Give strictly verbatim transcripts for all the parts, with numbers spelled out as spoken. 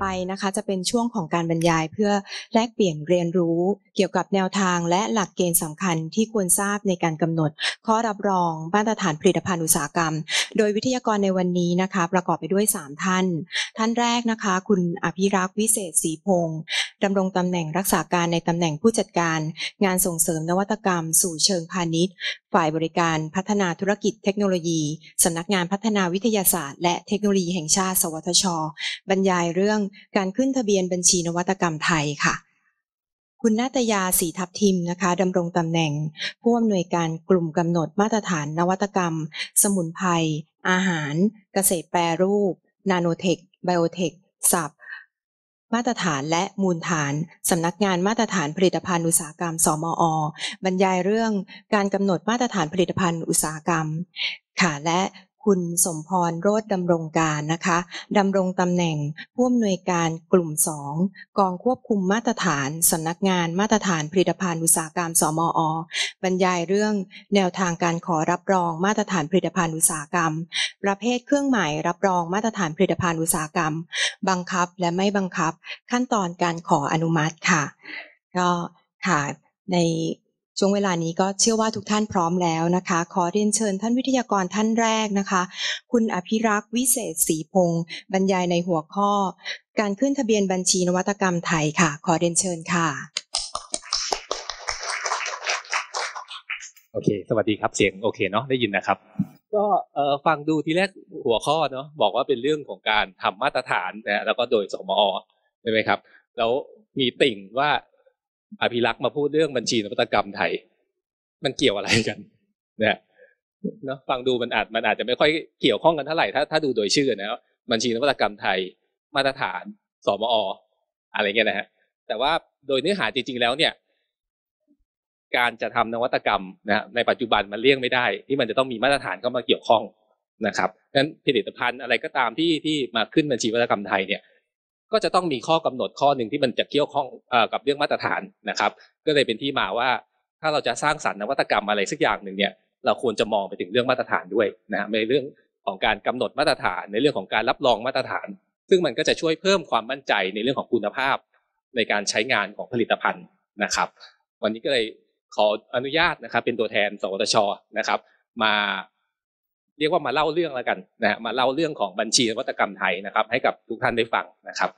ไปนะคะจะเป็นช่วงของการบรรยายเพื่อแลกเปลี่ยนเรียนรู้เกี่ยวกับแนวทางและหลักเกณฑ์สำคัญที่ควรทราบในการกำหนดข้อรับรองมาตรฐานผลิตภัณฑ์อุตสาหกรรมโดยวิทยากรในวันนี้นะคะประกอบไปด้วยสามท่านท่านแรกนะคะคุณอภิรักษ์วิเศษศรีพงษ์ดำรงตำแหน่งรักษาการในตำแหน่งผู้จัดการงานส่งเสริมนวัตกรรมสู่เชิงพาณิชย์ฝ่ายบริการพัฒนาธุรกิจเทคโนโลยีสำนักงานพัฒนาวิทยาศาสตร์และเทคโนโลยีแห่งชาติสวทช.บรรยายเรื่องการขึ้นทะเบียนบัญชีนวัตกรรมไทยค่ะคุณนาตยาศรีทับทิมนะคะดำรงตำแหน่งผู้อำนวยการกลุ่มกำหนดมาตรฐานนวัตกรรมสมุนไพรอาหารเกษตรแปรรูปนาโนเทคไบโอเทคสับมาตรฐานและมูลฐานสำนักงานมาตรฐานผลิตภัณฑ์อุตสาหกรรมสมอ.บรรยายเรื่องการกำหนดมาตรฐานผลิตภัณฑ์อุตสาหกรรมค่ะและคุณสมพรโรจน์ดำรงการนะคะดำรงตำแหน่งผู้อำนวยการกลุ่มสองกองควบคุมมาตรฐานสำนักงานมาตรฐานผลิตภัณฑ์อุตสาหกรรมสมอ.บรรยายเรื่องแนวทางการขอรับรองมาตรฐานผลิตภัณฑ์อุตสาหกรรมประเภทเครื่องหมายรับรองมาตรฐานผลิตภัณฑ์อุตสาหกรรมบังคับและไม่บังคับขั้นตอนการขออนุมัติค่ะก็ค่ะในช่วงเวลานี้ก็เชื่อว่าทุกท่านพร้อมแล้วนะคะขอเรียนเชิญท่านวิทยากรท่านแรกนะคะคุณอภิรักษ์วิเศษศรีพงษ์บรรยายในหัวข้อการขึ้นทะเบียนบัญชีนวัตกรรมไทยค่ะขอเรียนเชิญค่ะโอเคสวัสดีครับเสียงโอเคเนาะได้ยินนะครับก็เอ่อฟังดูทีแรกหัวข้อเนาะบอกว่าเป็นเรื่องของการทำมาตรฐานนะแล้วก็โดยสมอ.ใช่ไหมครับแล้วมีติ่งว่าอภิรักษ์มาพูดเรื่องบัญชีนวัตกรรมไทยมันเกี่ยวอะไรกันเนี่ยเนาะฟังดูมันอาจมันอาจจะไม่ค่อยเกี่ยวข้องกันเท่าไหร่ถ้าถ้าดูโดยชื่อนะบัญชีนวัตกรรมไทยมาตรฐานสมอ.อะไรเงี้ยนะฮะแต่ว่าโดยเนื้อหาจริงๆแล้วเนี่ยการจะทำนวัตกรรมนะในปัจจุบันมันเลี่ยงไม่ได้ที่มันจะต้องมีมาตรฐานเข้ามาเกี่ยวข้องนะครับนั้นผลิตภัณฑ์อะไรก็ตามที่ที่มาขึ้นบัญชีนวัตกรรมไทยเนี่ยก็จะต้องมีข้อกำหนดข้อหนึ่งที่มันจะเกี่ยวข้องกับเรื่องมาตรฐานนะครับก็เลยเป็นที่มาว่าถ้าเราจะสร้างสรรค์นวัตกรรมอะไรสักอย่างหนึ่งเนี่ยเราควรจะมองไปถึงเรื่องมาตรฐานด้วยนะในเรื่องของการกำหนดมาตรฐานในเรื่องของการรับรองมาตรฐานซึ่งมันก็จะช่วยเพิ่มความมั่นใจในเรื่องของคุณภาพในการใช้งานของผลิตภัณฑ์นะครับวันนี้ก็เลยขออนุญาตนะครับเป็นตัวแทนสวทช.นะครับมาเรียกว่ามาเล่าเรื่องแล้วกันนะมาเล่าเรื่องของบัญชีนวัตกรรมไทยนะครับให้กับทุกท่านได้ฟังนะครับ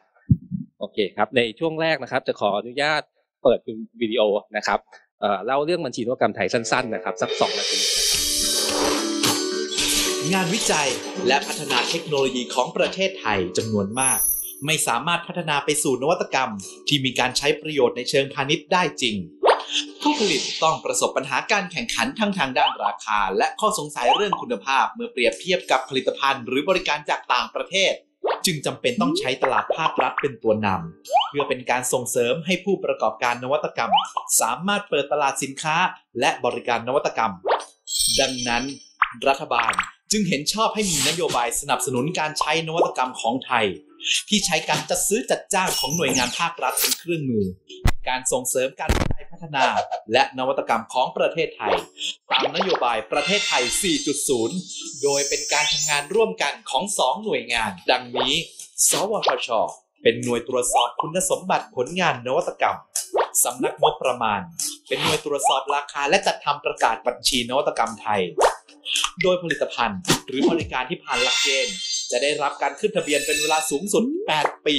โอเคครับในช่วงแรกนะครับจะขออนุญาตเปิดวิดีโอนะครับเอ่อเล่าเรื่องบัญชีนวัตกรรมไทยสั้นๆนะครับสักสองนาทีงานวิจัยและพัฒนาเทคโนโลยีของประเทศไทยจำนวนมากไม่สามารถพัฒนาไปสู่นวัตกรรมที่มีการใช้ประโยชน์ในเชิงพาณิชย์ได้จริงผู้ผลิตต้องประสบปัญหาการแข่งขันทั้งทางด้านราคาและข้อสงสัยเรื่องคุณภาพเมื่อเปรียบเทียบกับผลิตภัณฑ์หรือบริการจากต่างประเทศจึงจำเป็นต้องใช้ตลาดภาครัฐเป็นตัวนำเพื่อเป็นการส่งเสริมให้ผู้ประกอบการนวัตกรรมสามารถเปิดตลาดสินค้าและบริการนวัตกรรมดังนั้นรัฐบาลจึงเห็นชอบให้มีนโยบายสนับสนุนการใช้นวัตกรรมของไทยที่ใช้การจัดซื้อจัดจ้างของหน่วยงานภาครัฐเป็นเครื่องมือการส่งเสริมการพัฒนาและนวัตกรรมของประเทศไทยตามนโยบายประเทศไทย สี่จุดศูนย์ โดยเป็นการทำงานร่วมกันของสองหน่วยงานดังนี้สวทช.เป็นหน่วยตรวจสอบคุณสมบัติผลงานนวัตกรรมสำนักงบประมาณเป็นหน่วยตรวจสอบราคาและจัดทำประกาศบัญชีนวัตกรรมไทยโดยผลิตภัณฑ์หรือบริการที่ผ่านหลักเกณฑ์จะได้รับการขึ้นทะเบียนเป็นเวลาสูงสุดแปดปี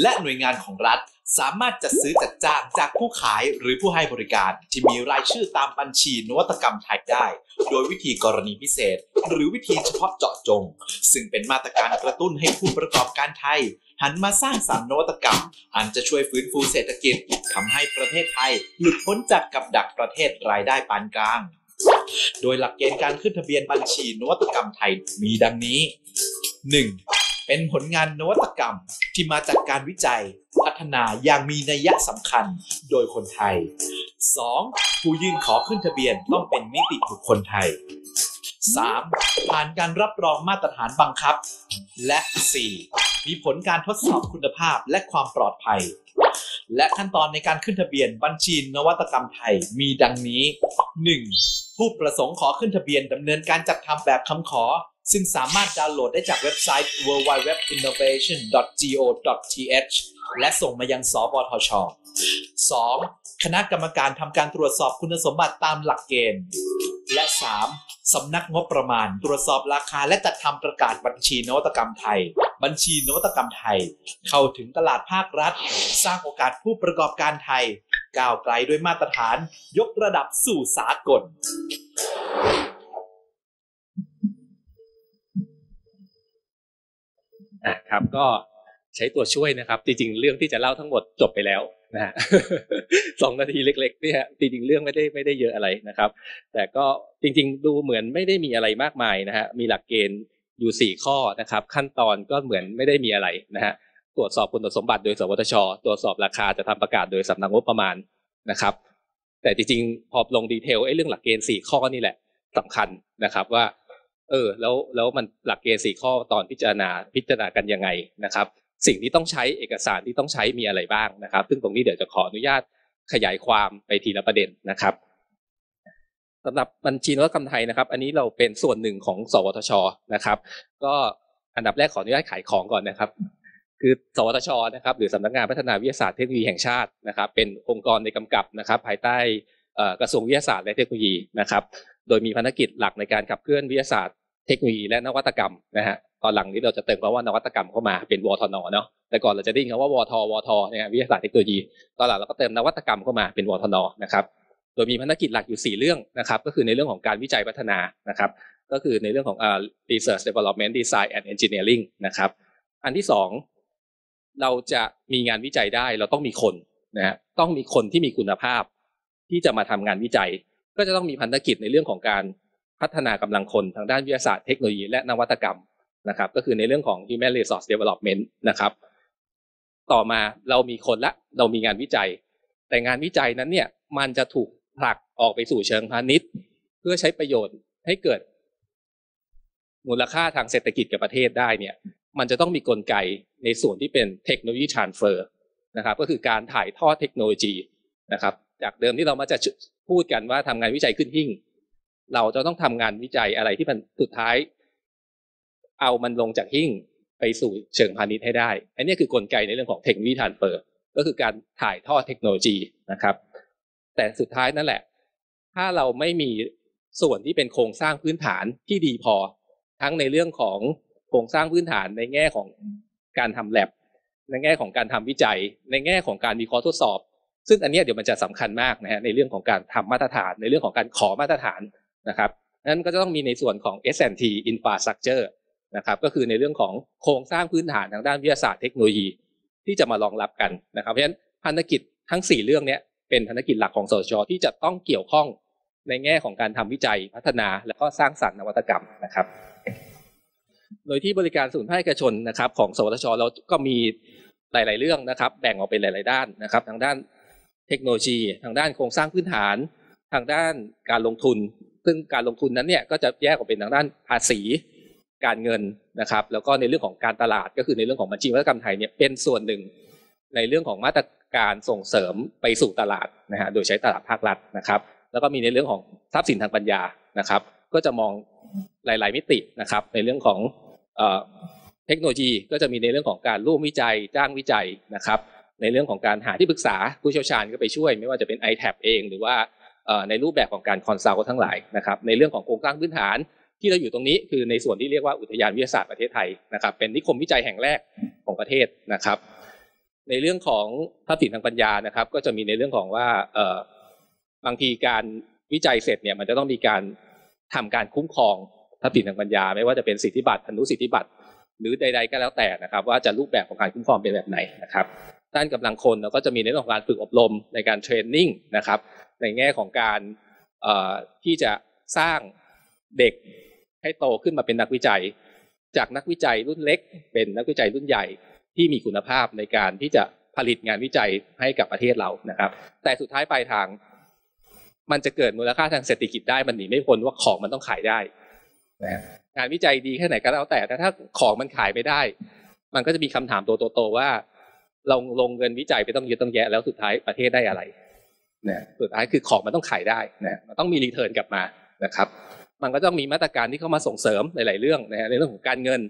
และหน่วยงานของรัฐสามารถจัดซื้อจัดจ้างจากผู้ขายหรือผู้ให้บริการที่มีรายชื่อตามบัญชีนวัตกรรมไทยได้โดยวิธีกรณีพิเศษหรือวิธีเฉพาะเจาะจงซึ่งเป็นมาตรการกระตุ้นให้ผู้ประกอบการไทยหันมาสร้างสรรค์นวัตกรรมอันจะช่วยฟื้นฟูเศรษฐกิจทำให้ประเทศไทยหลุดพ้นจากกับดักประเทศรายได้ปานกลางโดยหลักเกณฑ์การขึ้นทะเบียนบัญชีนวัตกรรมไทยมีดังนี้ หนึ่ง เป็นผลงานนวัตกรรมที่มาจากการวิจัยพัฒนาอย่างมีนัยสำคัญโดยคนไทย สอง ผู้ยื่นขอขึ้นทะเบียนต้องเป็นนิติบุคคลไทย สาม ผ่านการรับรองมาตรฐานบังคับและ สี่ มีผลการทดสอบคุณภาพและความปลอดภัยและขั้นตอนในการขึ้นทะเบียนบัญชีนวัตกรรมไทยมีดังนี้ หนึ่ง ผู้ประสงค์ขอขึ้นทะเบียนดำเนินการจัดทำแบบคำขอ ซึ่งสามารถดาวน์โหลดได้จากเว็บไซต์ ดับเบิลยู ดับเบิลยู ดับเบิลยู ดอท อินโนเวชั่น ดอท โก ดอท ที เอช และส่งมายังสปทช. สอง คณะกรรมการทำการตรวจสอบคุณสมบัติตามหลักเกณฑ์และ สาม สำนักงบประมาณตรวจสอบราคาและจัดทำประกาศบัญชีนวัตกรรมไทยบัญชีนวัตกรรมไทยเข้าถึงตลาดภาครัฐสร้างโอกาสผู้ประกอบการไทยก้าวไกลด้วยมาตรฐานยกระดับสู่สากลนะครับก็ใช้ตัวช่วยนะครับจริงๆเรื่องที่จะเล่าทั้งหมดจบไปแล้วนะฮะสองนาทีเล็กๆเนี่ยจริงๆเรื่องไม่ได้ไม่ได้เยอะอะไรนะครับแต่ก็จริงๆดูเหมือนไม่ได้มีอะไรมากมายนะฮะมีหลักเกณฑ์อยู่สี่ข้อนะครับขั้นตอนก็เหมือนไม่ได้มีอะไรนะฮะตรวจสอบคุณสมบัติโดยสวทช.ตรวจสอบราคาจะทำประกาศโดยสำนักงบประมาณนะครับแต่จริงๆพอลงดีเทลไอ้เรื่องหลักเกณฑ์สี่ข้อนี่แหละสำคัญนะครับว่าเออแล้วแล้วมันหลักเกณฑ์สี่ข้อตอนพิจารณาพิจารณากันยังไงนะครับสิ่งที่ต้องใช้เอกสารที่ต้องใช้มีอะไรบ้างนะครับซึ่งตรงนี้เดี๋ยวจะขออนุญาตขยายความไปทีละประเด็นนะครับสำหรับบัญชีนวัตกรรมไทยนะครับอันนี้เราเป็นส่วนหนึ่งของสวทช.นะครับก็อันดับแรกขออนุญาตขายของก่อนนะครับคือสวทช.นะครับหรือสำนักงานพัฒนาวิทยาศาสตร์เทคโนโลยีแห่งชาตินะครับเป็นองค์กรในกำกับนะครับภายใต้กระทรวงวิทยาศาสตร์และเทคโนโลยีนะครับโดยมีภารกิจหลักในการขับเคลื่อนวิทยาศาสตร์เทคโนโลยีและนวัตกรรมนะฮะตอนหลังนี้เราจะเติมคำว่านวัตกรรมเข้ามาเป็นวทนเนาะแต่ก่อนเราจะได้ยินคำว่าวทวทนะฮะวิทยาศาสตร์เทคโนโลยีตอนหลังเราก็เติมนวัตกรรมเข้ามาเป็นวทนนะครับโดยมีภารกิจหลักอยู่สี่เรื่องนะครับก็คือในเรื่องของการวิจัยพัฒนานะครับก็คือในเรื่องของ research development design and engineering นะครับอันที่สองเราจะมีงานวิจัยได้เราต้องมีคนนะฮะต้องมีคนที่มีคุณภาพที่จะมาทำงานวิจัยก็จะต้องมีภารกิจในเรื่องของการพัฒนากำลังคนทางด้านวิทยาศาสตร์เทคโนโลยีและนวัตกรรมนะครับก็คือในเรื่องของ human resource development นะครับต่อมาเรามีคนละเรามีงานวิจัยแต่งานวิจัยนั้นเนี่ยมันจะถูกผลักออกไปสู่เชิงพาณิชย์เพื่อใช้ประโยชน์ให้เกิดมูลค่าทางเศรษฐกิจกับประเทศได้เนี่ยมันจะต้องมีกลไกในส่วนที่เป็น technology transfer นะครับก็คือการถ่ายทอดเทคโนโลยีนะครับจากเดิมที่เรามาจะพูดกันว่าทำงานวิจัยขึ้นหิ้งเราจะต้องทำงานวิจัยอะไรที่มันสุดท้ายเอามันลงจากหิ้งไปสู่เชิงพาณิชย์ให้ได้อันนี้คือกลไกในเรื่องของเทคโนโลยีทรานสเฟอร์ก็คือการถ่ายทอดเทคโนโลยีนะครับแต่สุดท้ายนั่นแหละถ้าเราไม่มีส่วนที่เป็นโครงสร้างพื้นฐานที่ดีพอทั้งในเรื่องของโครงสร้างพื้นฐานในแง่ของการทำแลบในแง่ของการทำวิจัยในแง่ของการวิเคราะห์ทดสอบซึ่งอันนี้เดี๋ยวมันจะสำคัญมากนะฮะในเรื่องของการทำมาตรฐานในเรื่องของการขอมาตรฐานนะครับนั้นก็จะต้องมีในส่วนของ เอส แอนด์ ทีInfrastructure นะครับก็คือในเรื่องของโครงสร้างพื้นฐานทางด้านวิทยาศาสตร์เทคโนโลยีที่จะมารองรับกันนะครับเพราะฉะนั้นภารกิจทั้งสี่เรื่องนี้เป็นภารกิจหลักของสวทช.ที่จะต้องเกี่ยวข้องในแง่ของการทำวิจัยพัฒนาและก็สร้างสรรค์นวัตกรรมนะครับโดยที่บริการศูนย์ภาคเอกชนนะครับของสวทช.เราก็มีหลายๆเรื่องนะครับแบ่งออกเป็นหลายๆด้านนะครับทางด้านเทคโนโลยีทางด้านโครงสร้างพื้นฐานทางด้านการลงทุนซึ่งการลงทุนนั้นเนี่ยก็จะแยกออกเป็นทางด้านภาษีการเงินนะครับแล้วก็ในเรื่องของการตลาดก็คือในเรื่องของบัญชีนวัตกรรมไทยเนี่ยเป็นส่วนหนึ่งในเรื่องของมาตรการส่งเสริมไปสู่ตลาดนะฮะโดยใช้ตลาดภาครัฐนะครับแล้วก็มีในเรื่องของทรัพย์สินทางปัญญานะครับก็จะมองหลายๆมิตินะครับในเรื่องของเอ่อเทคโนโลยีก็จะมีในเรื่องของการร่วมวิจัยจ้างวิจัยนะครับในเรื่องของการหาที่ปรึกษาผู้เชี่ยวชาญก็ไปช่วยไม่ว่าจะเป็น ไอ แท็บ เองหรือว่าในรูปแบบของการคอนซัลท์ทั้งหลายนะครับในเรื่องของโครงสร้างพื้นฐานที่เราอยู่ตรงนี้คือในส่วนที่เรียกว่าอุทยานวิทยาศาสตร์ประเทศไทยนะครับเป็นนิคมวิจัยแห่งแรกของประเทศนะครับในเรื่องของทรัพย์สินทางปัญญานะครับก็จะมีในเรื่องของว่าบางทีการวิจัยเสร็จเนี่ยมันจะต้องมีการทำการคุ้มครองทรัพย์สินทางปัญญาไม่ว่าจะเป็นสิทธิบัตรอนุสิทธิบัตรหรือใดๆก็แล้วแต่นะครับว่าจะรูปแบบของการคุ้มครองเป็นแบบไหนนะครับด้านกำลังคนเราก็จะมีในเรื่องของการฝึกอบรมในการเทรนนิ่งนะครับในแง่ของการที่จะสร้างเด็กให้โตขึ้นมาเป็นนักวิจัยจากนักวิจัยรุ่นเล็กเป็นนักวิจัยรุ่นใหญ่ที่มีคุณภาพในการที่จะผลิตงานวิจัยให้กับประเทศเรานะครับแต่สุดท้ายปลายทางมันจะเกิดมูลค่าทางเศรษฐกิจได้มันหนีไม่พ้นว่าของมันต้องขายได้งานวิจัยดีแค่ไหนก็แล้วแต่แต่ถ้าของมันขายไม่ได้มันก็จะมีคำถามตัวโตๆว่าเราลงเงินวิจัยไปต้องเยอะต้องแยะแล้วสุดท้ายประเทศได้อะไรนะสุดท้ายคือของมันต้องขายได้นะมันต้องมีรีเทิร์นกลับมานะครับ มันก็ต้องมีมาตรการที่เข้ามาส่งเสริมหลายๆเรื่องนะฮะในเรื่องของการเงิน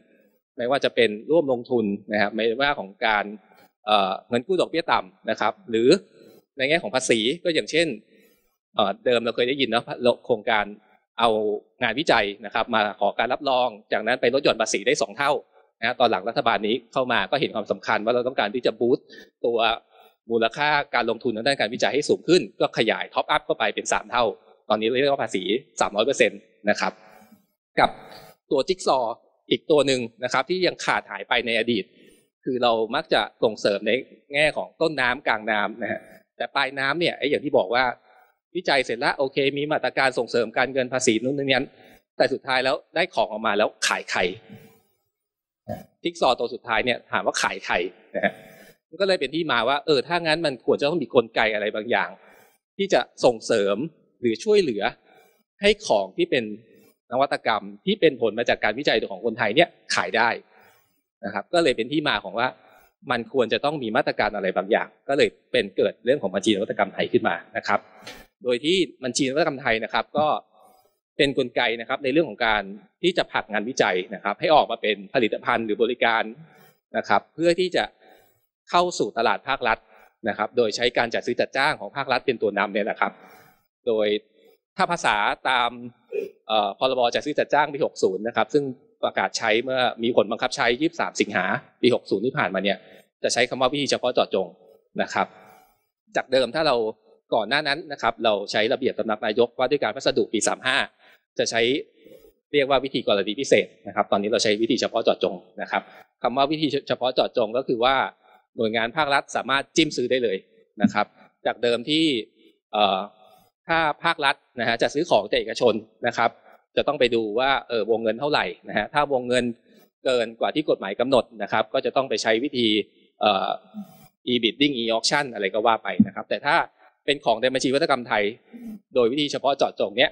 ไม่ว่าจะเป็นร่วมลงทุนนะครับไม่ว่าของการเงินกู้ดอกเบี้ยต่ำนะครับหรือในแง่ของภาษีก็อย่างเช่นเดิมเราเคยได้ยินนะโครงการเอางานวิจัยนะครับมาขอการรับรองจากนั้นไปลดหย่อนภาษีได้สองเท่านะตอนหลังรัฐบาลนี้เข้ามาก็เห็นความสำคัญว่าเราต้องการที่จะบูสต์ตัวมูลค่าการลงทุนทางด้านการวิจัยให้สูงขึ้นก็ขยายท็อปอัพเข้าไปเป็นสามเท่าตอนนี้เรียกว่าภาษีสามร้อยเปอร์เซ็นต์นะครับกับตัวจิ๊กซออีกตัวหนึ่งนะครับที่ยังขาดหายไปในอดีตคือเรามักจะส่งเสริมในแง่ของต้นน้ำกลางน้ำนะฮะแต่ปลายน้ำเนี่ยไอ้อย่างที่บอกว่าวิจัยเสร็จแล้วโอเคมีมาตรการส่งเสริมการเงินภาษีนู่นนี่นั่นแต่สุดท้ายแล้วได้ของออกมาแล้วขายใครจิ๊กซอว์ตัวสุดท้ายเนี่ยถามว่าขายใครนะฮะก็เลยเป็นที่มาว่าเออถ้างั้นมันควรจะต้องมีกลไกอะไรบางอย่างที่จะส่งเสริมหรือช่วยเหลือให้ของที่เป็นนวัตกรรมที่เป็นผลมาจากการวิจัยของคนไทยเนี่ยขายได้นะครับก็เลยเป็นที่มาของว่ามันควรจะต้องมีมาตรการอะไรบางอย่างก็เลยเป็นเกิดเรื่องของบัญชีนวัตกรรมไทยขึ้นมานะครับโดยที่บัญชีนวัตกรรมไทยนะครับก็เป็นกลไกนะครับในเรื่องของการที่จะผลักงานวิจัยนะครับให้ออกมาเป็นผลิตภัณฑ์หรือบริการนะครับเพื่อที่จะเข้าสู่ตลาดภาครัฐนะครับโดยใช้การจัดซื้อจัดจ้างของภาครัฐเป็นตัวนำเนี่ยนะครับโดยถ้าภาษาตามพรบจัดซื้อจัดจ้างปีหกสิบนะครับซึ่งประกาศใช้เมื่อมีผลบังคับใช้ยี่สิบสามสิงหาปีหกสิบที่ผ่านมาเนี่ยจะใช้คำว่าวิธีเฉพาะเจาะจงนะครับจากเดิมถ้าเราก่อนหน้านั้นนะครับเราใช้ระเบียบสำนักนายกว่าด้วยการพัสดุปีสามสิบห้าจะใช้เรียกว่าวิธีกรณีพิเศษนะครับตอนนี้เราใช้วิธีเฉพาะเจาะจงนะครับคำว่าวิธีเฉพาะเจาะจงก็คือว่าหน่วยงานภาครัฐสามารถจิ้มซื้อได้เลยนะครับจากเดิมที่ถ้าภาครัฐนะฮะจะซื้อของจากเอกชนนะครับจะต้องไปดูว่าเออวงเงินเท่าไหร่นะฮะถ้าวงเงินเกินกว่าที่กฎหมายกำหนดนะครับก็จะต้องไปใช้วิธี e-bidding e-auction อะไรก็ว่าไปนะครับแต่ถ้าเป็นของในบัญชีนวัตกรรมไทยโดยวิธีเฉพาะเจาะจงเนี้ย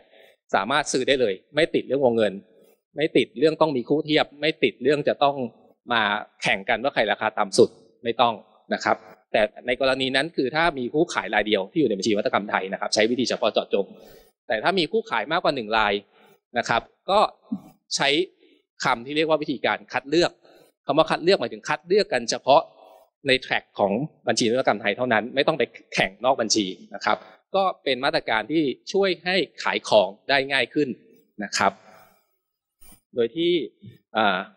สามารถซื้อได้เลยไม่ติดเรื่องวงเงินไม่ติดเรื่องต้องมีคู่เทียบไม่ติดเรื่องจะต้องมาแข่งกันว่าใครราคาต่ำสุดไม่ต้องนะครับแต่ในกรณีนั้นคือถ้ามีผู้ขายรายเดียวที่อยู่ในบัญชีนวัตกรรมไทยนะครับใช้วิธีเฉพาะเจาะจงแต่ถ้ามีผู้ขายมากกว่าหนึ่งรายนะครับก็ใช้คำที่เรียกว่าวิธีการคัดเลือกคำว่าคัดเลือกหมายถึงคัดเลือกกันเฉพาะในแทร็กของบัญชีนวัตกรรมไทยเท่านั้นไม่ต้องไปแข่งนอกบัญชีนะครับก็เป็นมาตรการที่ช่วยให้ขายของได้ง่ายขึ้นนะครับโดยที่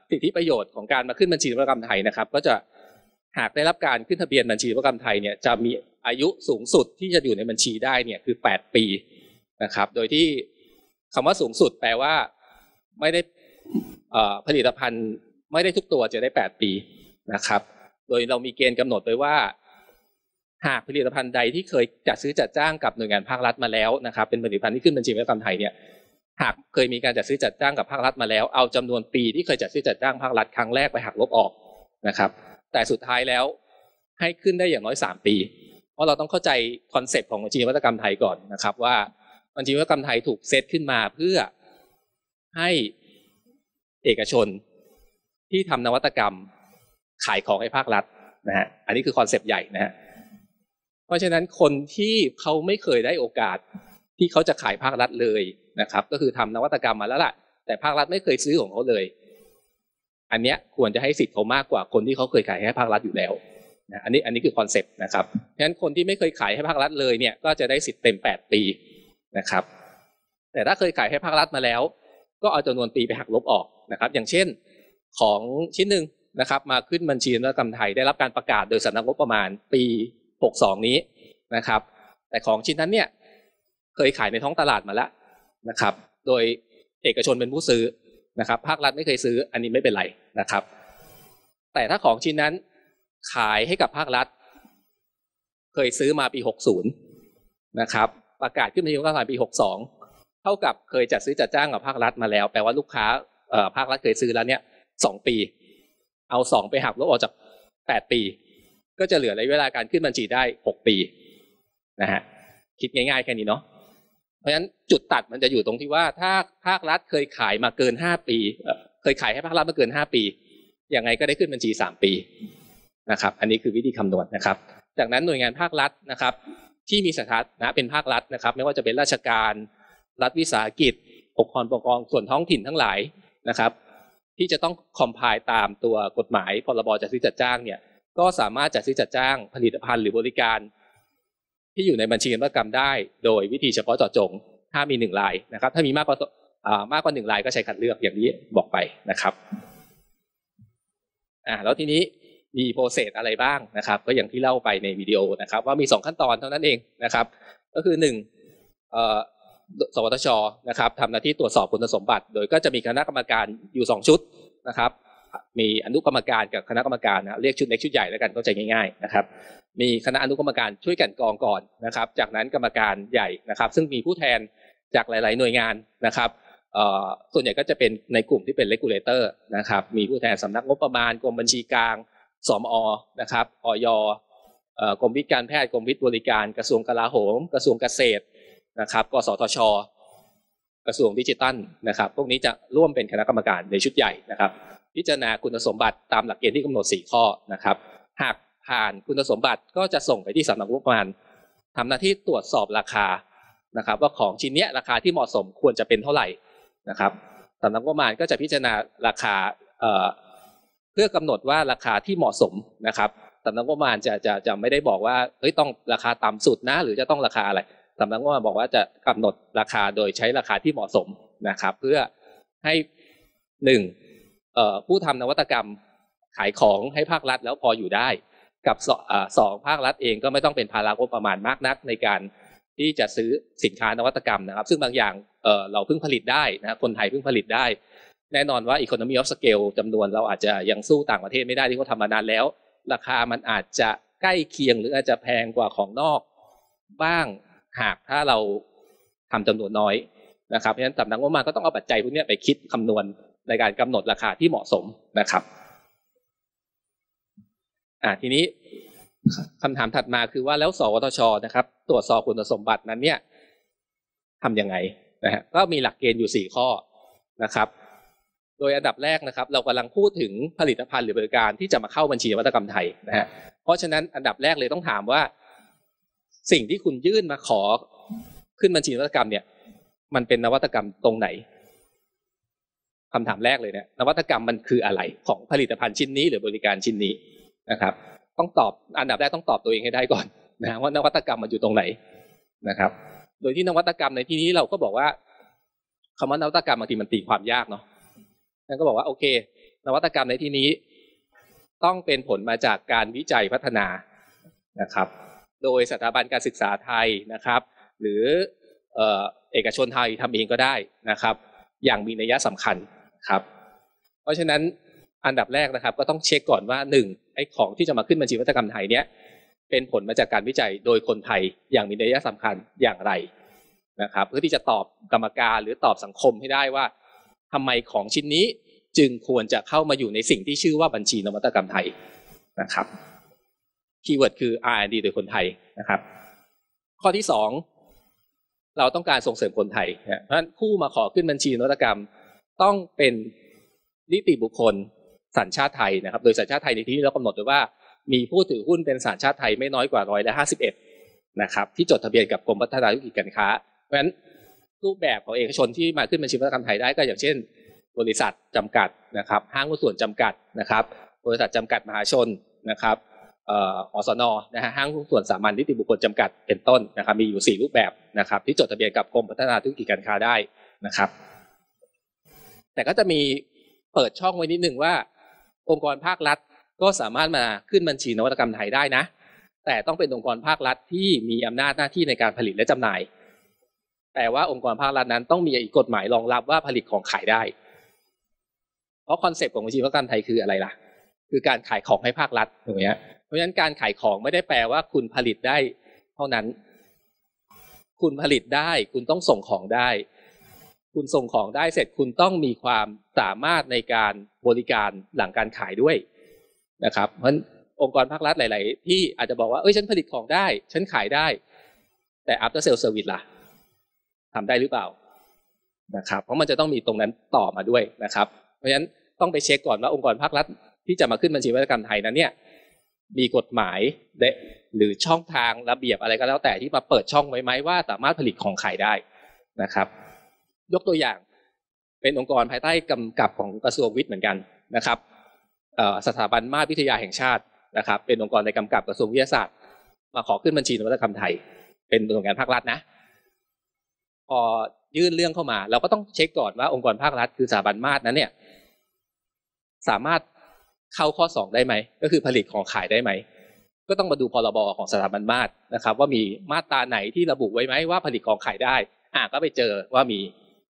สิทธิประโยชน์ของการมาขึ้นบัญชีนวัตกรรมไทยนะครับก็จะหากได้รับการขึ้นทะเบียนบัญชีนวัตกรรมไทยเนี่ยจะมีอายุสูงสุดที่จะอยู่ในบัญชีได้เนี่ยคือแปดปีนะครับโดยที่คำว่าสูงสุดแปลว่าไม่ได้ผลิตภัณฑ์ไม่ได้ทุกตัวจะได้แปดปีนะครับโดยเรามีเกณฑ์กำหนดไว้ว่าหากผลิตภัณฑ์ใดที่เคยจัดซื้อจัดจ้างกับหน่วยงานภาครัฐมาแล้วนะครับเป็นผลิตภัณฑ์ที่ขึ้นบัญชีนวัตกรรมไทยเนี่ยหากเคยมีการจัดซื้อจัดจ้างกับภาครัฐมาแล้วเอาจำนวนปีที่เคยจัดซื้อจัดจ้างภาครัฐครั้งแรกไปหักลบออกนะครับแต่สุดท้ายแล้วให้ขึ้นได้อย่างน้อยสามปีเพราะเราต้องเข้าใจคอนเซปต์ของบัญชีนวัตกรรมไทยก่อนนะครับว่าบัญชีนวัตกรรมไทยถูกเซตขึ้นมาเพื่อให้เอกชนที่ทำนวัตกรรมขายของให้ภาครัฐนะฮะอันนี้คือคอนเซปต์ใหญ่นะฮะเพราะฉะนั้นคนที่เขาไม่เคยได้โอกาสที่เขาจะขายภาครัฐเลยนะครับก็คือทำนวัตกรรมมาแล้วล่ะแต่ภาครัฐไม่เคยซื้อของเขาเลยอันเนี้ยควรจะให้สิทธิ์เขามากกว่าคนที่เขาเคยขายให้ภาครัฐอยู่แล้วนะอันนี้อันนี้คือคอนเซปต์นะครับฉะนั้นคนที่ไม่เคยขายให้ภาครัฐเลยเนี่ยก็จะได้สิทธิ์เต็มแปดปีนะครับแต่ถ้าเคยขายให้ภาครัฐมาแล้วก็เอาจำนวนปีไปหักลบออกนะครับอย่างเช่นของชิ้นหนึ่งนะครับมาขึ้นบัญชีนวัตกรรมไทยได้รับการประกาศโดยสำนักงบประมาณปีหกสิบสองนี้นะครับแต่ของชิ้นนั้นเนี่ยเคยขายในท้องตลาดมาแล้วนะครับโดยเอกชนเป็นผู้ซื้อนะครับภาครัฐไม่เคยซื้ออันนี้ไม่เป็นไรนะครับแต่ถ้าของชิ้นนั้นขายให้กับภาครัฐเคยซื้อมาปีหกสิบนะครับประกาศขึ้นบัญชีนวัตกรรมไทยปีหกสิบสองเท่ากับเคยจัดซื้อจัดจ้างกับภาครัฐมาแล้วแปลว่าลูกค้าเอ่อภาครัฐเคยซื้อแล้วเนี่ยสองปีเอาสองไปหักลบออกจากแปดปีก็จะเหลือระยะเวลาการขึ้นบัญชีได้หกปีนะฮะคิดง่ายๆแค่นี้เนาะเพราะฉะนั้นจุดตัดมันจะอยู่ตรงที่ว่าถ้าภาครัฐเคยขายมาเกินห้าปีเคยขายให้ภาครัฐมาเกินห้าปียังไงก็ได้ขึ้นบัญชีสามปีนะครับอันนี้คือวิธีคำนวณนะครับจากนั้นหน่วยงานภาครัฐนะครับที่มีสถานะเป็นภาครัฐนะครับไม่ว่าจะเป็นราชการรัฐวิสาหกิจ องค์กรปกครองส่วนท้องถิ่นทั้งหลายนะครับที่จะต้องคอมไพล์ตามตัวกฎหมายพรบจัดซื้อจัดจ้างเนี่ยก็สามารถจัดซื้อจัดจ้างผลิตภัณฑ์หรือบริการที่อยู่ในบัญชีเงินประกันได้โดยวิธีเฉพาะเจาะจงถ้ามีหนึ่งรายนะครับถ้ามีมากกว่ามากกว่าหนึ่งรายก็ใช้คัดเลือกอย่างที่บอกไปนะครับอ่าแล้วทีนี้มีโปรเซสอะไรบ้างนะครับก็อย่างที่เล่าไปในวิดีโอนะครับว่ามีสองขั้นตอนเท่านั้นเองนะครับก็คือหนึ่งสวทช.นะครับทำหน้าที่ตรวจสอบคุณสมบัติโดยก็จะมีคณะกรรมการอยู่สองชุดนะครับมีอนุกรรมการกับคณะกรรมการนะเรียกชุดเล็กชุดใหญ่แล้วกันเข้าใจง่ายๆนะครับมีคณะอนุกรรมการช่วยกันกรองก่อนนะครับจากนั้นกรรมการใหญ่นะครับซึ่งมีผู้แทนจากหลายๆหน่วยงานนะครับส่วนใหญ่ก็จะเป็นในกลุ่มที่เป็นเลกูเลเตอร์นะครับมีผู้แทนสำนักงบประมาณกรมบัญชีกลางสมอ.นะครับอย.กรมวิทยาการแพทย์กรมวิทยาบริการกระทรวงกลาโหมกระทรวงเกษตรนะครับกสทช.กระทรวงดิจิทัลนะครับพวกนี้จะร่วมเป็นคณะกรรมการในชุดใหญ่นะครับพิจารณาคุณสมบัติตามหลักเกณฑ์ที่กำหนดสี่ข้อนะครับหากผ่านคุณสมบัติก็จะส่งไปที่สำนักงบประมาณทำหน้าที่ตรวจสอบราคานะครับว่าของชิ้นนี้ราคาที่เหมาะสมควรจะเป็นเท่าไหร่นะครับสำนักงบประมาณก็จะพิจารณาราคาเอ่อเพื่อกำหนดว่าราคาที่เหมาะสมนะครับสำนักงบประมาณจะจะจะไม่ได้บอกว่าเฮ้ยต้องราคาต่ำสุดนะหรือจะต้องราคาอะไรสำนักงบประมาณบอกว่าจะกำหนดราคาโดยใช้ราคาที่เหมาะสมนะครับเพื่อให้หนึ่งผู้ทำนวัตกรรมขายของให้ภาครัฐแล้วพออยู่ได้กับสองภาครัฐเองก็ไม่ต้องเป็นภาระงบประมาณมากนักในการที่จะซื้อสินค้านวัตกรรมนะครับซึ่งบางอย่างเราเพิ่งผลิตได้นะคนไทยเพิ่งผลิตได้แน่นอนว่า Economy of Scale จำนวนเราอาจจะยังสู้ต่างประเทศไม่ได้ที่เขาทำมานานแล้วราคามันอาจจะใกล้เคียงหรืออาจจะแพงกว่าของนอกบ้างหากถ้าเราทำจำนวนน้อยนะครับเพราะฉะนั้นสำนักงบประมาณก็ต้องเอาปัจจัยพวกนี้ไปคิดคำนวณในการกำหนดราคาที่เหมาะสมนะครับอ่าทีนี้คำถามถัดมาคือว่าแล้วสวทช.นะครับตรวจสอบคุณสมบัตินั้นเนี่ยทำยังไงนะฮะก็มีหลักเกณฑ์อยู่สี่ข้อนะครับโดยอันดับแรกนะครับเรากำลังพูดถึงผลิตภัณฑ์หรือบริการที่จะมาเข้าบัญชีนวัตกรรมไทยนะฮะเพราะฉะนั้นอันดับแรกเลยต้องถามว่าสิ่งที่คุณยื่นมาขอขึ้นบัญชีนวัตกรรมเนี่ยมันเป็นนวัตกรรมตรงไหนคำถามแรกเลยเนี่ยนวัตกรรมมันคืออะไรของผลิตภัณฑ์ชิ้นนี้หรือบริการชิ้นนี้นะครับต้องตอบอันดับแรกต้องตอบตัวเองให้ได้ก่อนนะว่านวัตกรรมมันอยู่ตรงไหนนะครับโดยที่นวัตกรรมในที่นี้เราก็บอกว่าคำว่านวัตกรรมบางทีมันตีความยากเนาะนั่นก็บอกว่าโอเคนวัตกรรมในที่นี้ต้องเป็นผลมาจากการวิจัยพัฒนานะครับโดยสถาบันการศึกษาไทยนะครับหรือเอ่อเอกชนไทยทำเองก็ได้นะครับอย่างมีนัยสำคัญครับเพราะฉะนั้นอันดับแรกนะครับก็ต้องเช็คก่อนว่าหนึ่งไอ้ของที่จะมาขึ้นบัญชีนวัตกรรมไทยเนี้ยเป็นผลมาจากการวิจัยโดยคนไทยอย่างมีนัยสำคัญอย่างไรนะครับเพื่อที่จะตอบกรรมการหรือตอบสังคมให้ได้ว่าทำไมของชิ้นนี้จึงควรจะเข้ามาอยู่ในสิ่งที่ชื่อว่าบัญชีนวัตกรรมไทยนะครับคีย์เวิร์ดคือ อาร์ แอนด์ ดี โดยคนไทยนะครับข้อที่สองเราต้องการส่งเสริมคนไทยเพราะฉะนั้นผู้มาขอขึ้นบัญชีนวัตกรรมต้องเป็นนิติบุคคลสัญชาติไทยนะครับโดยสัญชาติไทยในที่นี้เรากำหนดไว้ว่ามีผู้ถือหุ้นเป็นสัญชาติไทยไม่น้อยกว่าร้อยละห้าสิบเอ็ดนะครับที่จดทะเบียนกับกรมพัฒนาธุรกิจการค้าเพราะฉะนั้นรูปแบบของเอกชนที่มาขึ้นบัญชีนวัตกรรมไทยได้ก็อย่างเช่นบริษัทจำกัดนะครับห้างหุ้นส่วนจำกัดนะครับบริษัทจำกัดมหาชนนะครับอสน.นะฮะห้างหุ้นส่วนสามัญนิติบุคคลจำกัดเป็นต้นนะครับมีอยู่สี่รูปแบบนะครับที่จดทะเบียนกับกรมพัฒนาธุรกิจการค้าได้นะครับแต่ก็จะมีเปิดช่องไว้นิดนึงว่าองค์กรภาครัฐก็สามารถมาขึ้นบัญชีนวัตกรรมไทยได้นะแต่ต้องเป็นองค์กรภาครัฐที่มีอำนาจหน้าที่ในการผลิตและจำหน่ายแต่ว่าองค์กรภาครัฐนั้นต้องมีกฎหมายรองรับว่าผลิตของขายได้เพราะคอนเซปต์ของบัญชีนวัตกรรมไทยคืออะไรล่ะคือการขายของให้ภาครัฐถูกไหมฮะเพราะฉะนั้นการขายของไม่ได้แปลว่าคุณผลิตได้เท่านั้นคุณผลิตได้คุณต้องส่งของได้คุณส่งของได้เสร็จคุณต้องมีความสามารถในการบริการหลังการขายด้วยนะครับเพราะฉะนั้นองค์กรภาครัฐหลายๆที่อาจจะบอกว่าเอ้ยฉันผลิตของได้ฉันขายได้แต่ after sales service ล่ะทำได้หรือเปล่านะครับเพราะมันจะต้องมีตรงนั้นต่อมาด้วยนะครับเพราะฉะนั้นต้องไปเช็คก่อนว่าองค์กรภาครัฐที่จะมาขึ้นบัญชีนวัตกรรมไทยนั้นเนี่ยมีกฎหมายหรือช่องทางระเบียบอะไรก็แล้วแต่ที่มาเปิดช่องไว้ไหมว่าสามารถผลิตของขายได้นะครับยกตัวอย่าง เป็นองค์กรภายใต้กำกับของกระทรวงวิทย์เหมือนกันนะครับสถาบันมาตรวิทยาแห่งชาตินะครับเป็นองค์กรในกำกับกระทรวงวิทยาศาสตร์มาขอขึ้นบัญชีนวัตกรรมไทยเป็นหน่วยงานภาครัฐนะพอยื่นเรื่องเข้ามาเราก็ต้องเช็คก่อนว่าองค์กรภาครัฐคือสถาบันมาตรนั้นเนี่ยสามารถเข้าข้อสองได้ไหมก็คือผลิตของขายได้ไหมก็ต้องมาดูพรบของสถาบันมาตรนะครับว่ามีมาตราไหนที่ระบุไว้ไหมว่าผลิตของขายได้อ่าก็ไปเจอว่ามี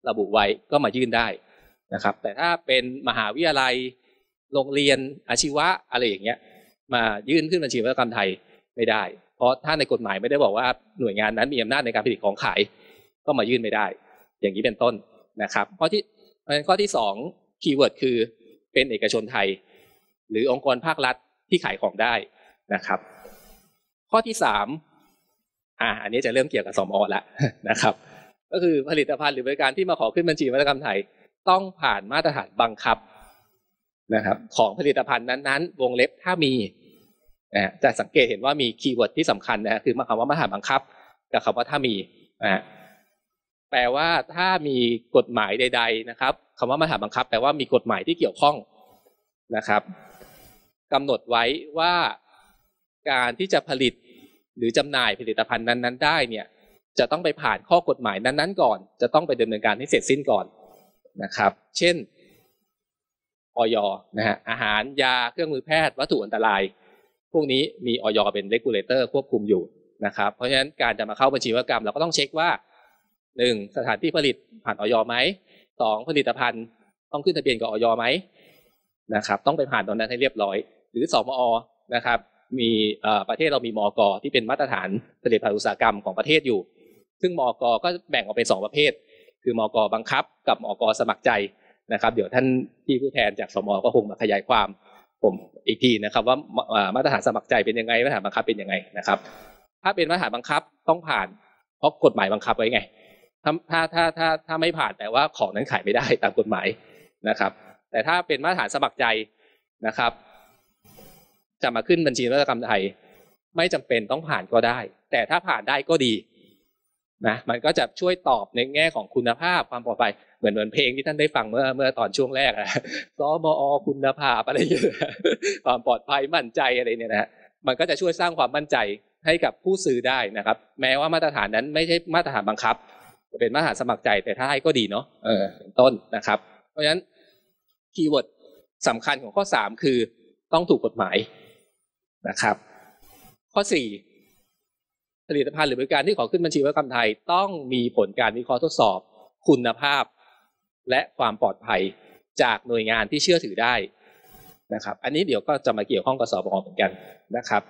ระบุไว้ก็มายื่นได้นะครับแต่ถ้าเป็นมหาวิทยาลัยโรงเรียนอาชีวะอะไรอย่างเงี้ยมายื่นขึ้นบัญชีนวัตกรรมไทยไม่ได้เพราะถ้าในกฎหมายไม่ได้บอกว่าหน่วยงานนั้นมีอำนาจในการผลิตของขายก็มายื่นไม่ได้อย่างนี้เป็นต้นนะครับข้อที่ข้อที่สองคีย์เวิร์ดคือเป็นเอกชนไทยหรือองค์กรภาครัฐที่ขายของได้นะครับข้อที่สามอ่าอันนี้จะเริ่มเกี่ยวกับสมอ.แล้วนะครับก็คือผลิตภัณฑ์หรือบริการที่มาขอขึ้นบัญชีนวัตกรรมไทยต้องผ่านมาตรฐานบังคับนะครับของผลิตภัณฑ์นั้นๆวงเล็บถ้ามีนะจะสังเกตเห็นว่ามีคีย์เวิร์ดที่สำคัญนะคือคำว่ามาตรฐานบังคับกับคำว่าถ้ามีนะแปลว่าถ้ามีกฎหมายใดๆนะครับคำว่ามาตรฐานบังคับแปลว่ามีกฎหมายที่เกี่ยวข้องนะครับกำหนดไว้ว่าการที่จะผลิตหรือจำหน่ายผลิตภัณฑ์นั้นๆได้เนี่ยจะต้องไปผ่านข้อกฎหมายนั้นๆก่อนจะต้องไปดำเนินการให้เสร็จสิ้นก่อนนะครับเช่นอย.นะฮะอาหารยาเครื่องมือแพทย์วัตถุอันตรายพวกนี้มีอย.เป็นเรกูเลเตอร์ควบคุมอยู่นะครับเพราะฉะนั้นการจะมาเข้าบัญชีนวัตกรรมเราก็ต้องเช็คว่าหนึ่งสถานที่ผลิตผ่านอย.ไหมสองผลิตภัณฑ์ต้องขึ้นทะเบียนกับอย.ไหมนะครับต้องไปผ่านตอนนั้นให้เรียบร้อยหรือสมอ.นะครับมีประเทศเรามีมก.ที่เป็นมาตรฐานผลิตภัณฑ์อุตสาหกรรมของประเทศอยู่ซึ่งมก.ก็แบ่งออกเป็นสองประเภทคือมก.บังคับกับมก.สมัครใจนะครับเดี๋ยวท่านที่ผู้แทนจากสมอ.ก็คงมาขยายความผมอีกทีนะครับว่ามาตรฐานสมัครใจเป็นยังไงมาตรฐานบังคับเป็นยังไงนะครับถ้าเป็นมาตรฐานบังคับต้องผ่านเพราะกฎหมายบังคับไว้ไงถ้าถ้าถ้าถ้าถ้าไม่ผ่านแปลว่าของนั้นขายไม่ได้ตามกฎหมายนะครับแต่ถ้าเป็นมาตรฐานสมัครใจนะครับจะมาขึ้นบัญชีนวัตกรรมไทยไม่จำเป็นต้องผ่านก็ได้แต่ถ้าผ่านได้ก็ดีนะมันก็จะช่วยตอบในแง่ของคุณภาพความปลอดภัยเหมือนเหมือนเพลงที่ท่านได้ฟังเมื่อเมื่อตอนช่วงแรกนะสมอ.คุณภาพอะไรอย่างเงี้ยความปลอดภัยมั่นใจอะไรเนี่ยนะมันก็จะช่วยสร้างความมั่นใจให้กับผู้ซื้อได้นะครับแม้ว่ามาตรฐานนั้นไม่ใช่มาตรฐานบังคับเป็นมาตรฐานสมัครใจแต่ถ้าให้ก็ดีเนาะเออต้นนะครับเพราะฉะนั้นคีย์เวิร์ดสำคัญของข้อสามคือต้องถูกกฎหมายนะครับข้อสี่ผลิตภัณฑ์หรือบริการที่ขอขึ้นบัญชีนวัตกรรมไทยต้องมีผลการวิเคราะห์ทดสอบคุณภาพและความปลอดภัยจากหน่วยงานที่เชื่อถือได้นะครับอันนี้เดี๋ยวก็จะมาเกี่ยวข้องกับสบอ.เหมือนกันนะครับ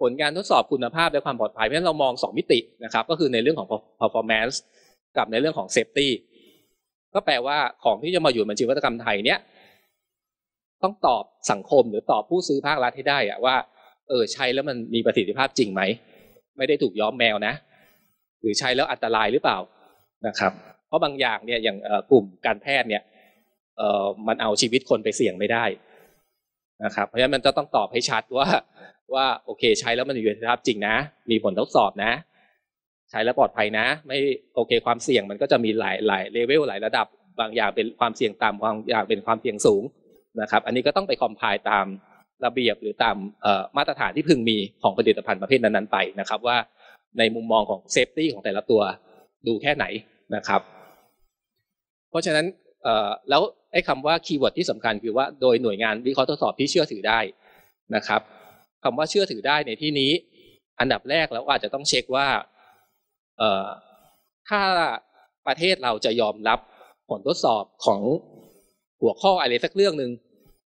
ผลการทดสอบคุณภาพและความปลอดภัยเพราะฉะนั้นเรามองสองมิตินะครับก็คือในเรื่องของ performance กับในเรื่องของ safety ก็แปลว่าของที่จะมาอยู่ในบัญชีนวัตกรรมไทยเนี้ยต้องตอบสังคมหรือตอบผู้ซื้อภาครัฐให้ได้อะว่าเออใช้แล้วมันมีประสิทธิภาพจริงไหมไม่ได้ถูกย้อมแมวนะหรือใช้แล้วอันตรายหรือเปล่านะครับเพราะบางอย่างเนี่ยอย่างกลุ่มการแพทย์เนี่ยเออมันเอาชีวิตคนไปเสี่ยงไม่ได้นะครับเพราะฉะนั้นมันจะต้องตอบให้ชัดว่าว่าโอเคใช้แล้วมันมีประสิทธิภาพจริงนะมีผลทดสอบนะใช้แล้วปลอดภัยนะไม่โอเคความเสี่ยงมันก็จะมีหลายหลายเลเวลหลายระดับบางอย่างเป็นความเสี่ยงต่ำบางอย่างเป็นความเสี่ยงสูงนะครับอันนี้ก็ต้องไปคอมไพล์ตามระเบียบหรือตามมาตรฐานที่พึงมีของผลิตภัณฑ์ประเภทนั้นๆไปนะครับว่าในมุมมองของเซฟตี้ของแต่ละตัวดูแค่ไหนนะครับเพราะฉะนั้นแล้วไอ้คำว่าคีย์เวิร์ดที่สำคัญคือว่าโดยหน่วยงานวิเคราะห์ทดสอบที่เชื่อถือได้นะครับคำว่าเชื่อถือได้ในที่นี้อันดับแรกเราอาจจะต้องเช็คว่าถ้าประเทศเราจะยอมรับผลทดสอบของหัวข้ออะไรสักเรื่องหนึ่ง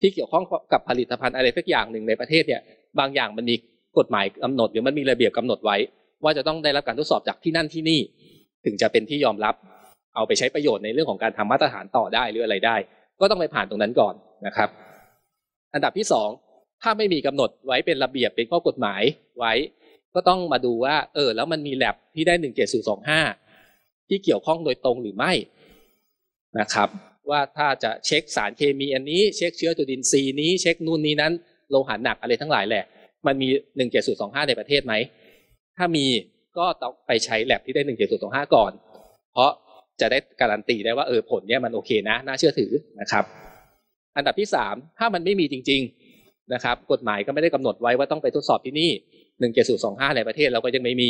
ที่เกี่ยวข้องกับผลิตภัณฑ์อะไรสักอย่างหนึ่งในประเทศเนี่ยบางอย่างมันมีกฎหมายกำหนดหรือมันมีระเบียบกำหนดไว้ว่าจะต้องได้รับการทดสอบจากที่นั่นที่นี่ถึงจะเป็นที่ยอมรับเอาไปใช้ประโยชน์ในเรื่องของการทำมาตรฐานต่อได้หรืออะไรได้ก็ต้องไปผ่านตรงนั้นก่อนนะครับอันดับที่สองถ้าไม่มีกำหนดไว้เป็นระเบียบเป็นข้อกฎหมายไว้ก็ต้องมาดูว่าเออแล้วมันมี lab ที่ได้หนึ่งเจ็ดศูนย์สองห้าที่เกี่ยวข้องโดยตรงหรือไม่นะครับว่าถ้าจะเช็คสารเคมีอันนี้เช็คเชื้อจุลินทรีย์นี้เช็คนู่นนี้นั้นโลหะหนักอะไรทั้งหลายแหละมันมีหนึ่งเจ็ดศูนย์สองห้าในประเทศไหมถ้ามีก็ต้องไปใช้ lab ที่ได้หนึ่งเจ็ดศูนย์สองห้าก่อนเพราะ จะได้การันตีได้ว่าเออผลเนี่ยมันโอเคนะน่าเชื่อถือนะครับอันดับที่สามถ้ามันไม่มีจริงๆนะครับกฎหมายก็ไม่ได้กำหนดไว้ว่าต้องไปทดสอบที่นี่หนึ่งเจ็ดศูนย์สองห้าในประเทศเราก็ยังไม่มี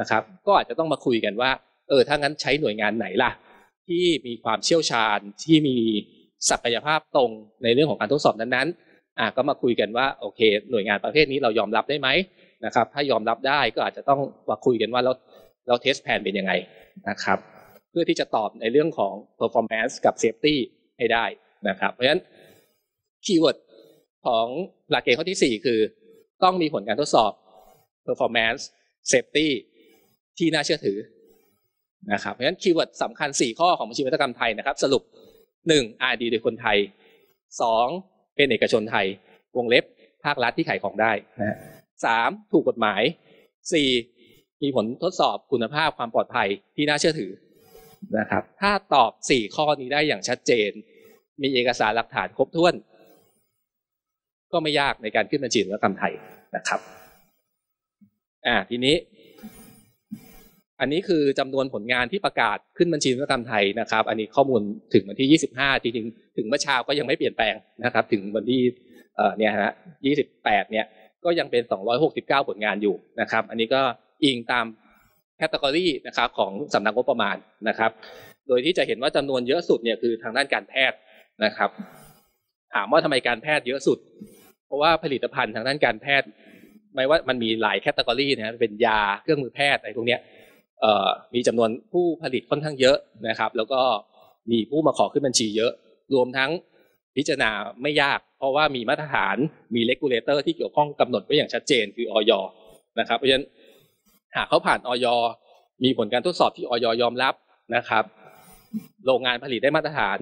นะครับก็อาจจะต้องมาคุยกันว่าเออถ้างั้นใช้หน่วยงานไหนล่ะที่มีความเชี่ยวชาญที่มีศักยภาพตรงในเรื่องของการทดสอบนั้นๆอ่ะก็มาคุยกันว่าโอเคหน่วยงานประเภทนี้เรายอมรับได้ไหมนะครับถ้ายอมรับได้ก็อาจจะต้องมาคุยกันว่าเราเราเทสแพลนเป็นยังไงนะครับเพื่อที่จะตอบในเรื่องของ performance กับ safety ให้ได้นะครับเพราะฉะนั้นคีย์เวิร์ดของหลักเกณฑ์ข้อที่สี่คือต้องมีผลการทดสอบ performance safety ที่น่าเชื่อถือนะครับเพราะฉะนั้นคีย์เวิร์ดสำคัญสี่ข้อของบัญชีวัตกรรมไทยนะครับสรุป หนึ่ง อาร์ ดี โดยคนไทย สอง เป็นเอกชนไทยวงเล็บภาครัฐที่ขายของได้นะ สาม ถูกกฎหมาย สี่ มีผลทดสอบคุณภาพความปลอดภัยที่น่าเชื่อถือนะครับถ้าตอบสี่ข้อนี้ได้อย่างชัดเจนมีเอกสารหลักฐานครบถ้วนก็ไม่ยากในการขึ้นบัญชีวัตกรรมไทยนะครับอ่าทีนี้อันนี้คือจำนวนผลงานที่ประกาศขึ้นบัญชีนวัตกรรมไทยนะครับอันนี้ข้อมูลถึงวันที่ยี่สิบห้าจริงๆถึงเมื่อเช้าก็ยังไม่เปลี่ยนแปลงนะครับถึงวันที่เอ่อเนี่ยฮะยี่สิบแปดเนี่ยก็ยังเป็นสองร้อยหกสิบเก้าผลงานอยู่นะครับอันนี้ก็อิงตามแคตตากอรีนะครับของสำนักงบประมาณนะครับโดยที่จะเห็นว่าจำนวนเยอะสุดเนี่ยคือทางด้านการแพทย์นะครับถามว่าทำไมการแพทย์เยอะสุดเพราะว่าผลิตภัณฑ์ทางด้านการแพทย์ไม่ว่ามันมีหลายแคตตากอรีนะฮะเป็นยาเครื่องมือแพทย์อะไรพวกเนี้ยมีจำนวนผู้ผลิตค่อนข้างเยอะนะครับแล้วก็มีผู้มาขอขึ้นบัญชีเยอะรวมทั้งพิจารณาไม่ยากเพราะว่ามีมาตรฐานมีเลกูเลเตอร์ที่เกี่ยวข้องกำหนดไว้อย่างชัดเจนคืออย.นะครับเพราะฉะนั้นหากเขาผ่านอย.มีผลการทดสอบที่อย.ยอมรับนะครับโรงงานผลิตได้มาตรฐาน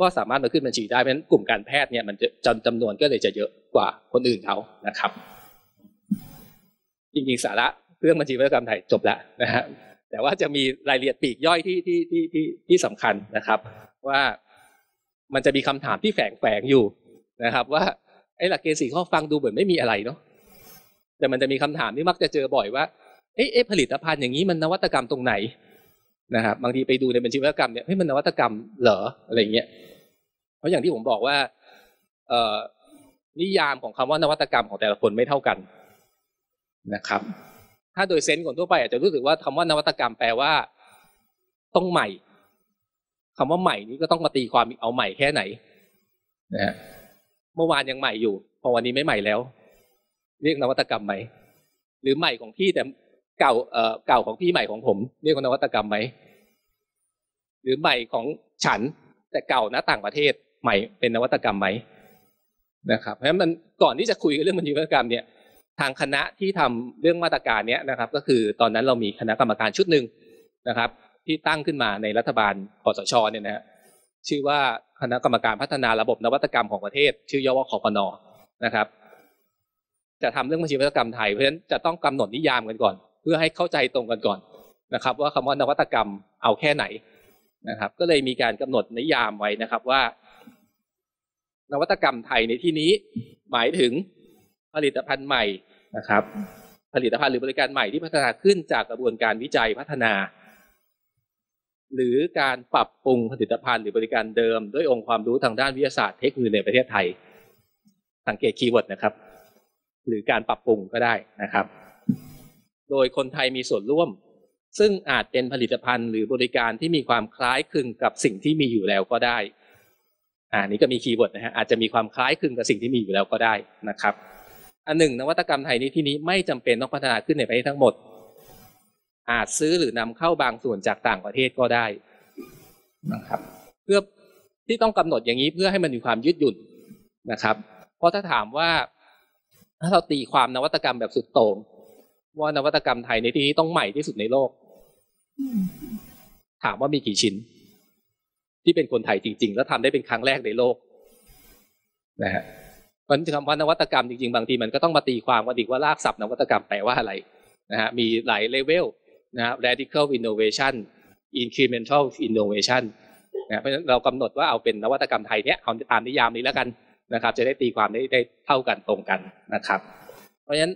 ก็สามารถมาขึ้นบัญชีได้เพราะฉะนั้นกลุ่มการแพทย์เนี่ยมันจะจำนวนก็เลยจะเยอะกว่าคนอื่นเขานะครับจริงๆสาระเรื่องบัญชีวัตกรรมไทยจบแล้วนะฮะแต่ว่าจะมีรายละเอียดปลีกย่อยที่ที่ที่ที่ที่สำคัญนะครับว่ามันจะมีคำถามที่แฝงแฝงอยู่นะครับว่าไอ้หลักเกณฑ์สี่ข้อฟังดูเหมือนไม่มีอะไรเนาะแต่มันจะมีคำถามที่มักจะเจอบ่อยว่าเอ๊ะผลิตภัณฑ์อย่างนี้มันนวัตกรรมตรงไหนนะครับบางทีไปดูในบัญชีวัตกรรมเนี่ยเฮ้ยมันนวัตกรรมเหรออะไรเงี้ยเพราะอย่างที่ผมบอกว่าเอ่อนิยามของคำว่านวัตกรรมของแต่ละคนไม่เท่ากันนะครับถ้าโดยเซนส์คนทั่วไปอาจจะรู้สึกว่าคำว่านวัตกรรมแปลว่าต้องใหม่คำว่าใหม่นี้ก็ต้องมาตีความเอาใหม่แค่ไหนนะเมื่อวานยังใหม่อยู่พอวันนี้ไม่ใหม่แล้วเรียกนวัตกรรมไหมหรือใหม่ของพี่แต่เก่าเอ่อเก่าของพี่ใหม่ของผมเรียกว่านวัตกรรมไหมหรือใหม่ของฉันแต่เก่านะต่างประเทศใหม่เป็นนวัตกรรมไหมนะครับเพราะฉะนั้นมันก่อนที่จะคุยกันเรื่องบัญชีนวัตกรรมเนี่ยทางคณะที่ทำเรื่องมาตรการนี้นะครับก็คือตอนนั้นเรามีคณะกรรมการชุดหนึ่งนะครับที่ตั้งขึ้นมาในรัฐบาลคสช.เนี่ยนะฮะชื่อว่าคณะกรรมการพัฒนาระบบนวัตกรรมของประเทศชื่อย่อว่าคพน.นะครับจะทำเรื่องบัญชีนวัตกรรมไทยเพราะฉะนั้นจะต้องกำหนดนิยามกันก่อนเพื่อให้เข้าใจตรงกันก่อนนะครับว่าคำว่านวัตกรรมเอาแค่ไหนนะครับก็เลยมีการกำหนดนิยามไว้นะครับว่านวัตกรรมไทยในที่นี้หมายถึงผลิตภัณฑ์ใหม่นะครับผลิตภัณฑ์หรือบริการใหม่ที่พัฒนาขึ้นจากกระบวนการวิจัยพัฒนาหรือการปรับปรุงผลิตภัณฑ์หรือบริการเดิมด้วยองค์ความรู้ทางด้านวิทยาศาสตร์เทคโนโลยีในประเทศไทยสังเกตคีย์เวิร์ดนะครับหรือการปรับปรุงก็ได้นะครับโดยคนไทยมีส่วนร่วมซึ่งอาจเป็นผลิตภัณฑ์หรือบริการที่มีความคล้ายคลึงกับสิ่งที่มีอยู่แล้วก็ได้อ่านี่ก็มีคีย์เวิร์ดนะฮะอาจจะมีความคล้ายคลึงกับสิ่งที่มีอยู่แล้วก็ได้นะครับอันหนึ่งนวัตกรรมไทยในที่นี้ไม่จำเป็นต้องพัฒนาขึ้นในประเทศทั้งหมดอาจซื้อหรือนำเข้าบางส่วนจากต่างประเทศก็ได้นะครับเพื่อที่ต้องกำหนดอย่างนี้เพื่อให้มันมีความยืดหยุ่นนะครับเพราะถ้าถามว่าถ้าเราตีความนวัตกรรมแบบสุดโต่งว่านวัตกรรมไทยในที่นี้ต้องใหม่ที่สุดในโลกถามว่ามีกี่ชิ้นที่เป็นคนไทยจริงๆแล้วทำได้เป็นครั้งแรกในโลกนะฮะมันคำว่านวัตกรรมจริงๆบางทีมันก็ต้องมาตีความกันอีกว่ารากศัพท์นวัตกรรมแปลว่าอะไรนะฮะมีหลายเลเวลนะฮะ radical innovation incremental innovation นะเพราะฉะนั้นเรากำหนดว่าเอาเป็นนวัตกรรมไทยเนี้ยเอาตามนิยามนี้แล้วกันนะครับจะได้ตีความได้ได้เท่ากันตรงกันนะครับเพราะฉะนั้น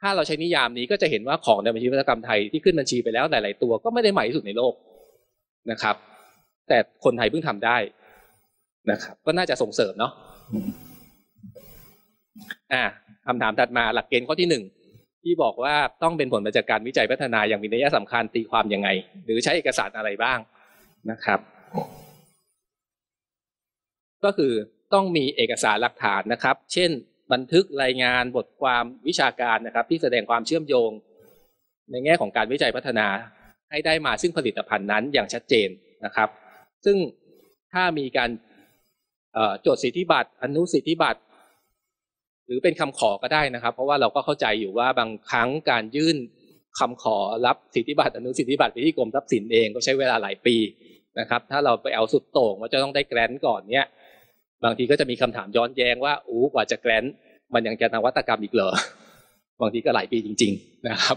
ถ้าเราใช้นิยามนี้ก็จะเห็นว่าของในบัญชีนวัตกรรมไทยที่ขึ้นบัญชีไปแล้วหลายๆตัวก็ไม่ได้ใหม่ที่สุดในโลก นะครับแต่คนไทยเพิ่งทำได้นะครับก็น่าจะส่งเสริมเนาะอ่าคำถามถัดมาหลักเกณฑ์ข้อที่หนึ่งที่บอกว่าต้องเป็นผลมาจากการวิจัยพัฒนาอย่างมีนัยสำคัญตีความยังไงหรือใช้เอกสารอะไรบ้างนะครับก็คือต้องมีเอกสารหลักฐานนะครับเช่นบันทึกรายงานบทความวิชาการนะครับที่แสดงความเชื่อมโยงในแง่ของการวิจัยพัฒนาให้ได้มาซึ่งผลิตภัณฑ์นั้นอย่างชัดเจนนะครับซึ่งถ้ามีการจดสิทธิบัตรอนุสิทธิบัตรหรือเป็นคำขอก็ได้นะครับเพราะว่าเราก็เข้าใจอยู่ว่าบางครั้งการยื่นคำขอรับสิทธิบัตรอนุสิทธิบัตรไปที่กรมทรัพย์สินเองก็ใช้เวลาหลายปีนะครับถ้าเราไปเอาสุดโต่งว่าจะต้องได้แกรนด์ก่อนเนี่ยบางทีก็จะมีคำถามย้อนแย้งว่าอู้กว่าจะแกรนด์มันยังจะนวัตกรรมอีกเหรอบางทีก็หลายปีจริงๆนะครับ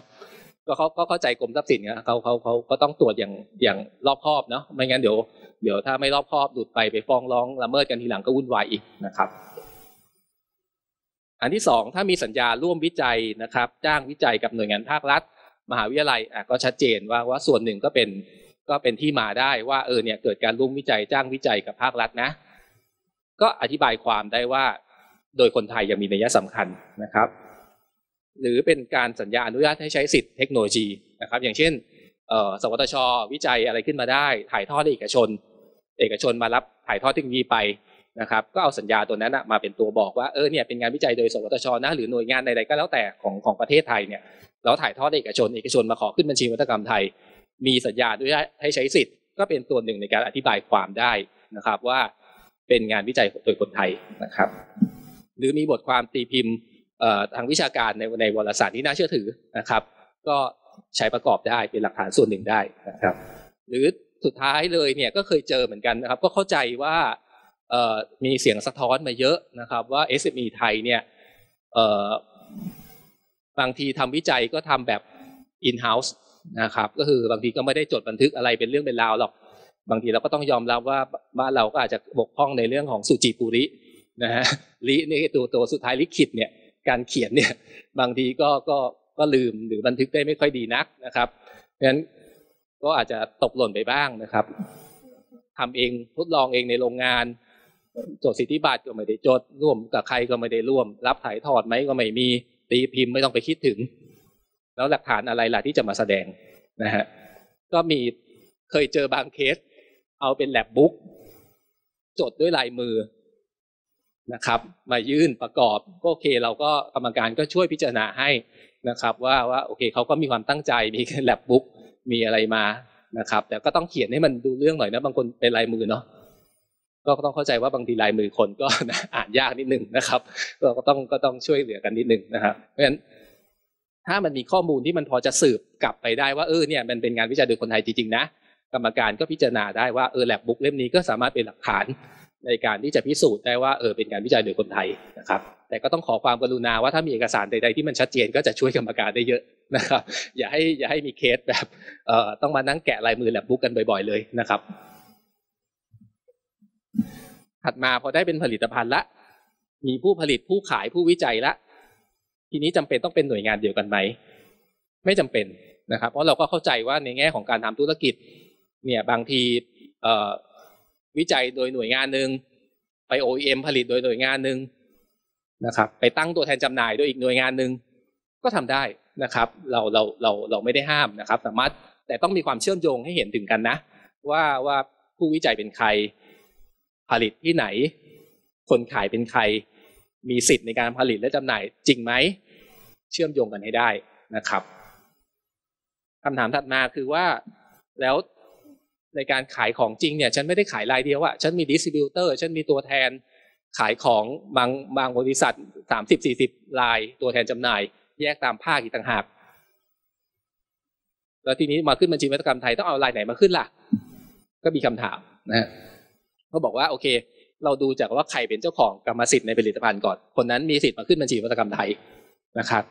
ก็เขาก็เข้าใจกรมทรัพย์สินนะเขาเขาเขาก็ต้องตรวจอย่างอย่างรอบคอบเนาะไม่งั้นเดี๋ยวเดี๋ยวถ้าไม่รอบคอบหลุดไปไปฟ้องร้องละเมิดกันทีหลังก็วุ่นวายอีกนะครับอันที่สองถ้ามีสัญญาร่วมวิจัยนะครับจ้างวิจัยกับหน่วยงานภาครัฐมหาวิทยาลัยอ่ะก็ชัดเจนว่าว่าส่วนหนึ่งก็เป็นก็เป็นที่มาได้ว่าเออเนี่ยเกิดการร่วมวิจัยจ้างวิจัยกับภาครัฐนะก็อธิบายความได้ว่าโดยคนไทยยังมีนัยสำคัญนะครับหรือเป็นการสัญญาอนุญาตให้ใช้สิทธิเทคโนโลยีนะครับอย่างเช่นสวทช.วิจัยอะไรขึ้นมาได้ถ่ายทอดให้เอกชนเอกชนมารับถ่ายทอดเทคโนโลยีไปนะครับก็เอาสัญญาตัวนั้นมาเป็นตัวบอกว่าเออเนี่ยเป็นงานวิจัยโดยสวทช.นะหรือหน่วยงานใดๆก็แล้วแต่ของของประเทศไทยเนี่ยแล้วถ่ายทอดให้เอกชนเอกชนมาขอขึ้นบัญชีนวัตกรรมไทยมีสัญญาด้วยให้ใช้สิทธิ์ก็เป็นตัวหนึ่งในการอธิบายความได้นะครับว่าเป็นงานวิจัยโดยคนไทยนะครับหรือมีบทความตีพิมพ์ทางวิชาการในในวารสารที่น่าเชื่อถือนะครับก็ใช้ประกอบได้เป็นหลักฐานส่วนหนึ่งได้นะครับหรือสุดท้ายเลยเนี่ยก็เคยเจอเหมือนกันนะครับก็เข้าใจว่ามีเสียงสะท้อนมาเยอะนะครับว่า เอส เอ็ม อี ไทยเนี่ยบางทีทำวิจัยก็ทำแบบ in-house นะครับก็คือบางทีก็ไม่ได้จดบันทึกอะไรเป็นเรื่องเป็นราวหรอกบางทีเราก็ต้องยอมรับว่าบ้านเราก็อาจจะบกพร่องในเรื่องของสุจิปุรินะฮะลินี่ตัวตัวสุดท้ายลิขิตเนี่ยการเขียนเนี่ยบางทีก็ก็ก็ลืมหรือบันทึกได้ไม่ค่อยดีนักนะครับเพราะฉะนั้นก็อาจจะตกหล่นไปบ้างนะครับทำเองทดลองเองในโรงงานจดสิทธิบัตรก็ไม่ได้จดร่วมกับใครก็ไม่ได้ร่วมรับถ่ายทอดไหมก็ไม่มีตีพิมพ์ไม่ต้องไปคิดถึงแล้วหลักฐานอะไรล่ะที่จะมาแสดงนะฮะก็มีเคยเจอบางเคสเอาเป็นแล็บบุ๊กจดด้วยลายมือนะครับมายื่นประกอบก็โอเคเราก็กรรมการก็ช่วยพิจารณาให้นะครับว่าว่าโอเคเขาก็มีความตั้งใจมีแล็บบุ๊กมีอะไรมานะครับแต่ก็ต้องเขียนให้มันดูเรื่องหน่อยนะบางคนเป็นลายมือเนาะก็ต้องเข้าใจว่าบางทีลายมือคนก็อ่านยากนิดนึงนะครับเราก็ต้องก็ต้องช่วยเหลือกันนิดนึงนะครับเพราะฉะนั้นถ้ามันมีข้อมูลที่มันพอจะสืบกลับไปได้ว่าเออเนี่ยมันเป็นงานวิจัยโดยคนไทยจริงๆนะกรรมการก็พิจารณาได้ว่าเออแล็บบุ๊กเล่มนี้ก็สามารถเป็นหลักฐานในการที่จะพิสูจน์ได้ว่าเออเป็นการวิจัยโดยคนไทยนะครับแต่ก็ต้องขอความกรุณาว่าถ้ามีเอกสารใดๆที่มันชัดเจนก็จะช่วยกรรมการได้เยอะนะครับอย่าให้อย่าให้มีเคสแบบเอ่อต้องมานั่งแกะลายมือแล็บบุ๊กกันบ่อยๆเลยนะครับถัดมาพอได้เป็นผลิตภัณฑ์ละมีผู้ผลิตผู้ขายผู้วิจัยละทีนี้จำเป็นต้องเป็นหน่วยงานเดียวกันไหมไม่จำเป็นนะครับเพราะเราก็เข้าใจว่าในแง่ของการทำธุรกิจเนี่ยบางทีวิจัยโดยหน่วยงานหนึ่งไป โอ อี เอ็ม ผลิตโดยหน่วยงานหนึ่งนะครับไปตั้งตัวแทนจำหน่ายโดยอีกหน่วยงานหนึ่งก็ทำได้นะครับเราเราเราเราไม่ได้ห้ามนะครับสามารถแต่ต้องมีความเชื่อมโยงให้เห็นถึงกันนะว่าว่าผู้วิจัยเป็นใครผลิตที่ไหนคนขายเป็นใครมีสิทธิ์ในการผลิตและจำหน่ายจริงไหมเชื่อมโยงกันให้ได้นะครับคำถามถัดมาคือว่าแล้วในการขายของจริงเนี่ยฉันไม่ได้ขายรายเดียวอะฉันมีดิสทริบิวเตอร์ฉันมีตัวแทนขายของบางบางบริษัท สามสิบถึงสี่สิบ รายตัวแทนจำหน่ายแยกตามภาคอีกต่างหากแล้วทีนี้มาขึ้นบัญชีนวัตกรรมไทยต้องเอารายไหนมาขึ้นล่ะก็มีคำถามนะฮะเขาบอกว่าโอเคเราดูจากว่าใครเป็นเจ้าของกรรมสิทธิ์ในผลิตภัณฑ์ก่อนคนนั้นมีสิทธิ์มาขึ้นบัญชีนวัตกรรมไทยนะครับ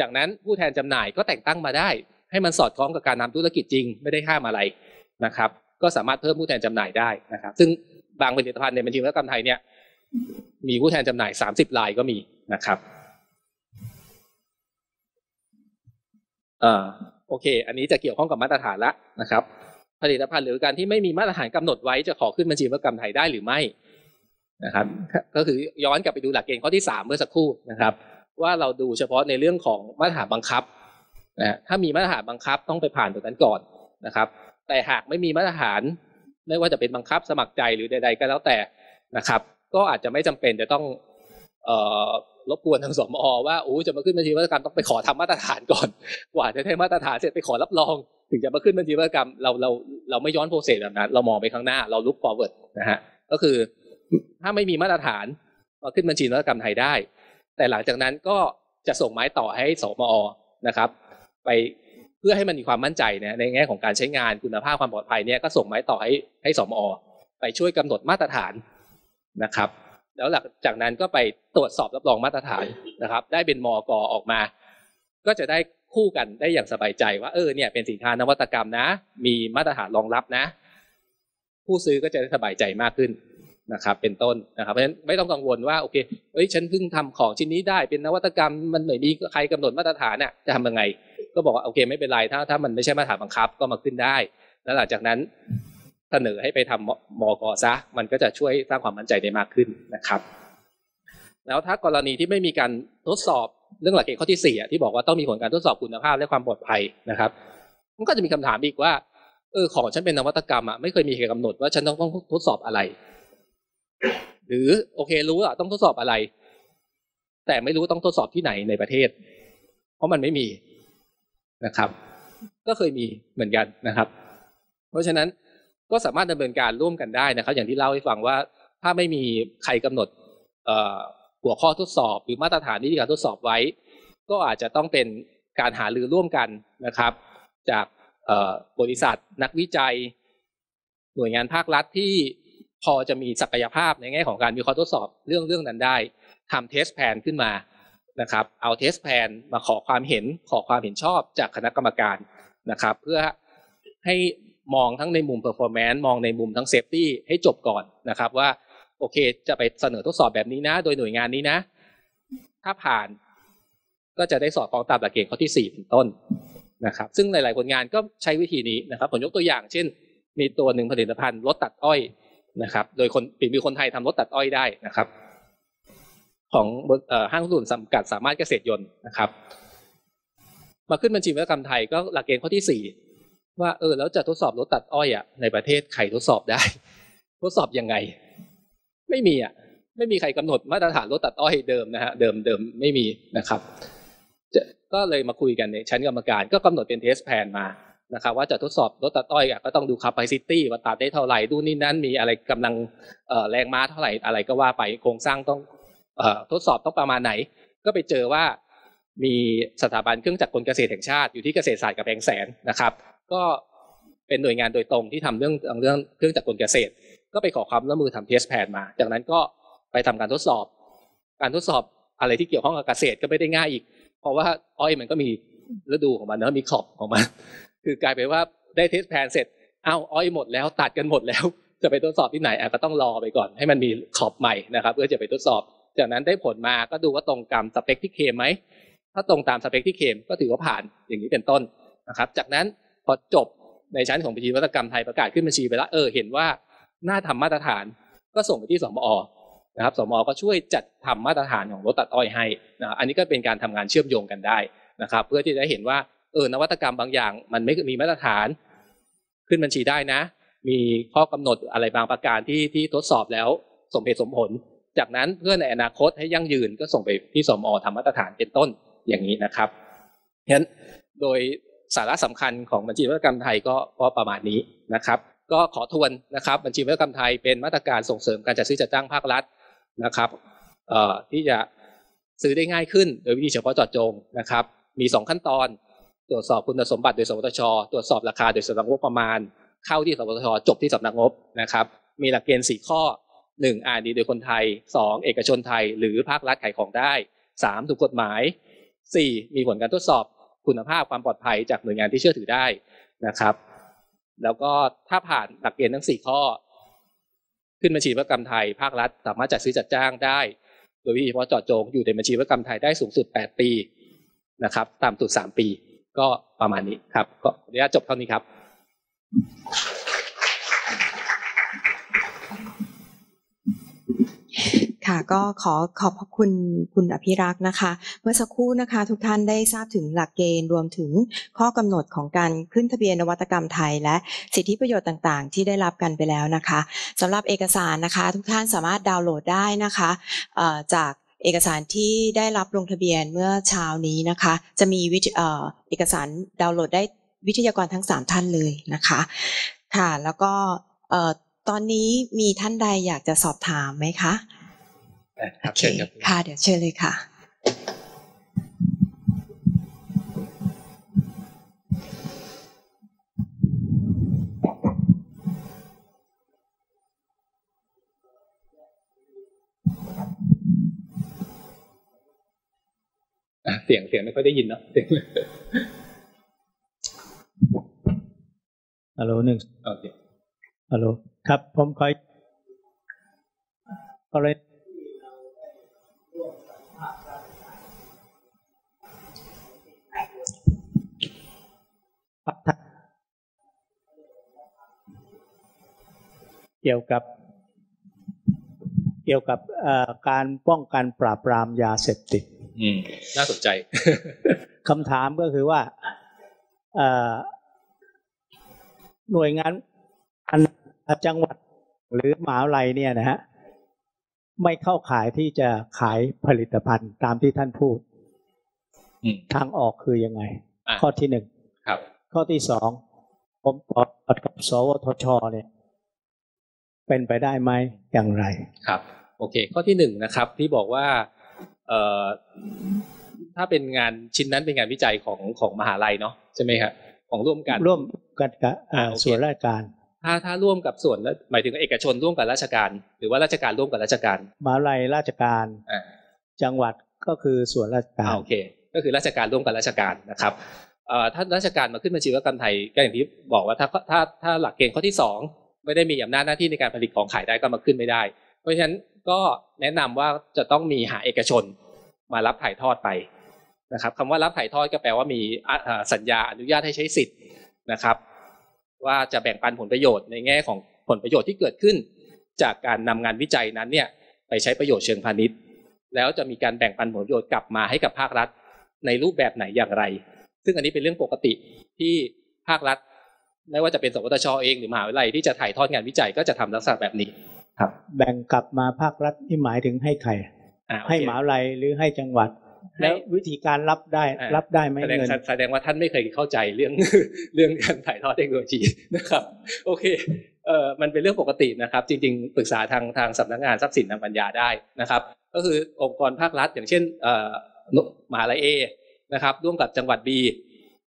จากนั้นผู้แทนจำหน่ายก็แต่งตั้งมาได้ให้มันสอดคล้องกับการนำธุรกิจจริงไม่ได้ห้ามอะไรนะครับก็สามารถเพิ่มผู้แทนจำหน่ายได้นะครับซึ่งบางผลิตภัณฑ์ในบัญชีนวัตกรรมไทยเนี่ยมีผู้แทนจำหน่ายสามสิบรายก็มีนะครับอ่าโอเคอันนี้จะเกี่ยวข้องกับมาตรฐานละนะครับ ผลิตภัณฑ์หรือการที่ไม่มีมาตรฐานกำหนดไว้จะขอขึ้นบัญชีวิศวกรรมไทยได้หรือไม่นะครับก็คือย้อนกลับไปดูหลักเกณฑ์ข้อที่สามเมื่อสักครู่นะครับว่าเราดูเฉพาะในเรื่องของมาตรฐานบังคับนะถ้ามีมาตรฐานบังคับต้องไปผ่านตรงนั้นก่อนนะครับแต่หากไม่มีมาตรฐานไม่ว่าจะเป็นบังคับสมัครใจหรือใดๆก็แล้วแต่นะครับก็อาจจะไม่จำเป็นจะต้องเอ่อรบกวนทางสมอ.ว่าโอ้จะมาขึ้นบัญชีวิศวกรรมต้องไปขอทำมาตรฐานก่อนกว่าจะได้มาตรฐานเสร็จไปขอรับรองถึงจะมาขึ้นบัญชีวิศวกรรมเราเราเราไม่ย้อนโปรเซสแบบนั้นเรามองไปข้างหน้าเราลุก forward นะฮะก็คือถ้าไม่มีมาตรฐานมาขึ้นบัญชีวิศวกรรมไทยได้แต่หลังจากนั้นก็จะส่งไม้ต่อให้สมอ.นะครับไปเพื่อให้มันมีความมั่นใจนะในแง่ของการใช้งานคุณภาพความปลอดภัยเนี่ยก็ส่งไม้ต่อให้ให้สมอ.ไปช่วยกำหนดมาตรฐานนะครับแล้วหลังจากนั้นก็ไปตรวจสอบรับรองมาตรฐานนะครับได้เป็นมก.ออกมาก็จะได้คู่กันได้อย่างสบายใจว่าเออเนี่ยเป็นสินค้านวัตกรรมนะมีมาตรฐานรองรับนะผู้ซื้อก็จะได้สบายใจมากขึ้นนะครับเป็นต้นนะครับเพราะฉะนั้นไม่ต้องกังวลว่าโอเคเอ้ยฉันเพิ่งทำของชิ้นนี้ได้เป็นนวัตกรรมมันไม่มีใครกำหนดมาตรฐานน่ะจะทำยังไงก็บอกว่าโอเคไม่เป็นไรถ้าถ้ามันไม่ใช่มาตรฐานบังคับก็มาขึ้นได้แล้วหลังจากนั้นเสนอให้ไปทำมก.ซะมันก็จะช่วยสร้างความมั่นใจได้มากขึ้นนะครับแล้วถ้ากรณีที่ไม่มีการทดสอบเรื่องหลักเกณฑ์ข้อที่สี่ที่บอกว่าต้องมีผลการทดสอบคุณภาพและความปลอดภัยนะครับมันก็จะมีคำถามอีกว่าเออของฉันเป็นนวัตกรรมอ่ะไม่เคยมีใครกำหนดว่าฉันต้องต้องทดสอบอะไรหรือโอเครู้อ่ะต้องทดสอบอะไรแต่ไม่รู้ต้องทดสอบที่ไหนในประเทศเพราะมันไม่มีนะครับก็เคยมีเหมือนกันนะครับเพราะฉะนั้นก็สามารถดำเนินการร่วมกันได้นะครับอย่างที่เล่าให้ฟังว่าถ้าไม่มีใครกำหนดหัวข้อทดสอบหรือมาตรฐานวิธีการทดสอบไว้ก็อาจจะต้องเป็นการหารือร่วมกันนะครับจากบริษัทนักวิจัยหน่วยงานภาครัฐที่พอจะมีศักยภาพในแง่ของการวิเคราะห์ทดสอบเรื่องเรื่องนั้นได้ทำเทสแพลนขึ้นมานะครับเอาเทสแพลนมาขอความเห็นขอความเห็นชอบจากคณะกรรมการนะครับเพื่อให้มองทั้งในมุม performance มองในมุมทั้ง safety ให้จบก่อนนะครับว่าโอเคจะไปเสนอทดสอบแบบนี้นะโดยหน่วยงานนี้นะถ้าผ่านก็จะได้สอดคล้องตามหลักเกณฑ์ข้อที่สี่เป็นต้นนะครับซึ่งหลายๆผลงานก็ใช้วิธีนี้นะครับผมยกตัวอย่างเช่นมีตัวหนึ่งผลิตภัณฑ์รถตัดอ้อยนะครับโดยคนฝีมือคนไทยทำรถตัดอ้อยได้นะครับของห้างหุ้นส่วนจำกัดสามารถเกษตรยนต์นะครับมาขึ้นบัญชีวิศวกรรมไทยก็หลักเกณฑ์ข้อที่สี่ว่าเออแล้วจะทดสอบรถตัดอ้อยอ่ะในประเทศใครทดสอบได้ทดสอบยังไงไม่มีอ่ะไม่มีใครกำหนดมาตรฐานรถตัดอ้อยเดิมนะฮะเดิมเดิมไม่มีนะครับก็เลยมาคุยกันในชั้นกรรมการก็กำหนดเป็นเทสแพลนมานะครับว่าจะทดสอบรถตัดอ้อยก็ต้องดูแคปซิตี้ว่าตัดได้เท่าไหร่ดูนี่นั้นมีอะไรกำลังแรงม้าเท่าไหร่อะไรก็ว่าไปโครงสร้างต้องทดสอบต้องประมาณไหนก็ไปเจอว่ามีสถาบันเครื่องจักรกลเกษตรแห่งชาติอยู่ที่เกษตรศาสตร์กำแพงแสนนะครับก็เป็นหน่วยงานโดยตรงที่ทำเรื่องเรื่องเครื่องจักรกลเกษตรก็ไปขอความร่วมมือทำเทสแพลนมาจากนั้นก็ไปทำการทดสอบการทดสอบอะไรที่เกี่ยวข้องกับเกษตรก็ไม่ได้ง่ายอีกเพราะว่าอ้อยมันก็มีฤดูของมันนะมีขอบของมันคือกลายไปว่าได้เทสแพลนเสร็จเอาอ้อยหมดแล้วตัดกันหมดแล้วจะไปทดสอบที่ไหนอาจจะต้องรอไปก่อนให้มันมีขอบใหม่นะครับเพื่อจะไปทดสอบจากนั้นได้ผลมาก็ดูว่าตรงตามสเปคที่เคมไหมถ้าตรงตามสเปคที่เคมก็ถือว่าผ่านอย่างนี้เป็นต้นนะครับจากนั้นพอจบในชั้นของบัญชีนวัตกรรมไทยประกาศขึ้นบัญชีไปแล้วเออเห็นว่าน่าทำมาตรฐานก็ส่งไปที่สมอ.นะครับสมอ.ก็ช่วยจัดทำมาตรฐานของรถตัดอ้อยให้นะอันนี้ก็เป็นการทำงานเชื่อมโยงกันได้นะครับเพื่อที่จะเห็นว่าเออนวัตกรรมบางอย่างมันไม่มีมาตรฐานขึ้นบัญชีได้นะมีข้อกำหนดอะไรบางประการที่ที่ทดสอบแล้วสมเหตุสมผลจากนั้นเพื่อในอนาคตให้ยั่งยืนก็ส่งไปที่สมอ.ทำมาตรฐานเป็นต้นอย่างนี้นะครับเพราะฉะนั้นโดยสาระสำคัญของบัญชีนวัตกรรมไทยก็ก็ประมาณนี้นะครับก็ขอทวนนะครับบัญชีนวัตกรรมไทยเป็นมาตรการส่งเสริมการจัดซื้อจัดจ้างภาครัฐนะครับที่จะซื้อได้ง่ายขึ้นโดยวิธีเฉพาะเจาะจงนะครับมีสองขั้นตอนตรวจสอบคุณสมบัติโดยสวทช.ตรวจสอบราคาโดยสำนักงบประมาณเข้าที่สวทช.จบที่สำนักงบนะครับมีหลักเกณฑ์สี่ข้อหนึ่งอ่านดีโดยคนไทยสองเอกชนไทยหรือภาครัฐขายของได้สามถูกกฎหมายสี่มีผลการทดสอบคุณภาพความปลอดภัยจากหน่วยงานที่เชื่อถือได้นะครับแล้วก็ถ้าผ่านหลักเกณฑ์ทั้งสี่ข้อขึ้นบัญชีวิศวกรรมไทยภาครัฐสามารถจัดซื้อจัดจ้างได้โดยวิธีเฉพาะเจาะจงอยู่ในบัญชีวิศวกรรมไทยได้สูงสุดแปดปีนะครับต่ำสุดสามปีก็ประมาณนี้ครับก็ขออนุญาตจบเท่านี้ครับ ค่ะก็ขอขอบพระคุณคุณอภิรักษ์นะคะเมื่อสักครู่นะคะทุกท่านได้ทราบถึงหลักเกณฑ์รวมถึงข้อกำหนดของการขึ้นทะเบียนนวัตกรรมไทยและสิทธิประโยชน์ต่างๆที่ได้รับกันไปแล้วนะคะสำหรับเอกสารนะคะทุกท่านสามารถดาวน์โหลดได้นะคะจากเอกสารที่ได้รับลงทะเบียนเมื่อเช้านี้นะคะจะมีเอกสารดาวน์โหลดได้วิทยากรทั้งสามท่านเลยนะคะค่ะแล้วก็ตอนนี้มีท่านใดอยากจะสอบถามไหมคะครับเชิญครับค่ะเดี๋ยวเชิญเลยค่ะเสียงเสียงไม่ค่อยได้ยินเนาะเสียงฮัลโหลหนึ่งโอเคฮัลโหลครับผมคอยอะไรเกี่ยวกับเกี่ยวกับการป้องกันปราบปรามยาเสพติดน่าสนใจคำถามก็คือว่าหน่วยงานจังหวัดหรือมหาวิทยาลัยเนี่ยนะฮะไม่เข้าขายที่จะขายผลิตภัณฑ์ตามที่ท่านพูดทางออกคือยังไงข้อที่หนึ่งข้อที่สองผมตอบกับสวทช.เนี่ยเป็นไปได้ไหมอย่างไรครับโอเคข้อที่หนึ่งนะครับที่บอกว่าเอ่อถ้าเป็นงานชิ้นนั้นเป็นงานวิจัยของของมหาลัยเนาะใช่ไหมครับของร่วมกันร่วมกันกับส่วนราชการถ้าถ้าร่วมกับส่วนหมายถึงเอกชนร่วมกับราชการหรือว่าราชการร่วมกับราชการมหาลัยราชการจังหวัดก็คือส่วนราชการโอเคก็คือราชการร่วมกับราชการนะครับเอ่อถ้าราชการมาขึ้นบัญชีว่าการไทยก็อย่างที่บอกว่าถ้าถ้าถ้าหลักเกณฑ์ข้อที่สองไม่ได้มีอำนาจหน้าที่ในการผลิตของขายได้ก็มาขึ้นไม่ได้เพราะฉะนั้นก็แนะนำว่าจะต้องมีหาเอกชนมารับถ่ายทอดไปนะครับคำว่ารับถ่ายทอดก็แปลว่ามีสัญญาอนุญาตให้ใช้สิทธิ์นะครับว่าจะแบ่งปันผลประโยชน์ในแง่ของผลประโยชน์ที่เกิดขึ้นจากการนำงานวิจัยนั้นเนี่ยไปใช้ประโยชน์เชิงพาณิชย์แล้วจะมีการแบ่งปันผลประโยชน์กลับมาให้กับภาครัฐในรูปแบบไหนอย่างไรซึ่งอันนี้เป็นเรื่องปกติที่ภาครัฐไม่ว่าจะเป็นสวทช.เองหรือมหาวิทยาลัยที่จะถ่ายทอดงานวิจัยก็จะทำลักษณะแบบนี้ครับแบ่งกลับมาภาครัฐที่หมายถึงให้ใครให้มหาวิทยาลัยหรือให้จังหวัดแล้ววิธีการรับได้รับได้ไหมเงินแสดงว่าท่านไม่เคยเข้าใจเรื่องเรื่องการถ่ายทอดเทคโนโลยีนะครับโอเคเอ่อมันเป็นเรื่องปกตินะครับจริงๆปรึกษาทางทางสำนักงานทรัพย์สินทางปัญญาได้นะครับก็คือองค์กรภาครัฐอย่างเช่นเอ่อมหาวิทยาลัย A นะครับร่วมกับจังหวัด B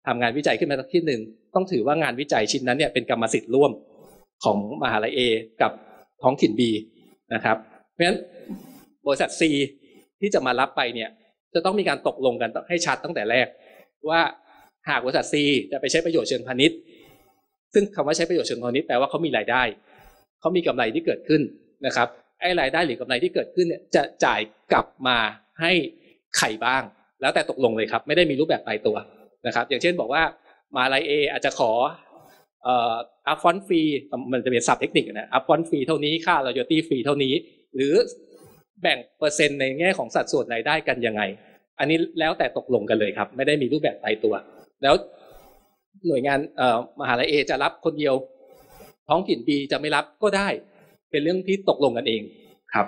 ทำงานวิจัยขึ้นมาที่หนึ่งต้องถือว่างานวิจัยชิ้นนั้นเนี่ยเป็นกรรมสิทธิ์ร่วมของมหาวิทยาลัย A กับท้องถิ่น B นะครับเพราะฉะนั้นบริษัท C ที่จะมารับไปเนี่ยจะต้องมีการตกลงกันให้ชัดตั้งแต่แรกว่าหากบริษัท C จะไปใช้ประโยชน์เชิงพาณิชย์ซึ่งคำว่าใช้ประโยชน์เชิงพาณิชย์แปลว่าเขามีรายได้เขามีกำไรที่เกิดขึ้นนะครับไอ้รายได้หรือกำไรที่เกิดขึ้นเนี่ยจะจ่ายกลับมาให้ใครบ้างแล้วแต่ตกลงเลยครับไม่ได้มีรูปแบบตายตัวนะครับอย่างเช่นบอกว่ามหาวิทยาลัย A อาจจะขออัพฟอนต์ฟรีมันจะเป็นศัพท์เทคนิคนะอัพฟอนต์ฟรีเท่านี้ค่า royalty ฟรีเท่านี้หรือแบ่งเปอร์เซ็นต์ในแง่ของสัดส่วนรายได้กันยังไงอันนี้แล้วแต่ตกลงกันเลยครับไม่ได้มีรูปแบบตายตัวแล้วหน่วยงานมหาลัย A จะรับคนเดียวท้องถิ่น B จะไม่รับก็ได้เป็นเรื่องที่ตกลงกันเองครับ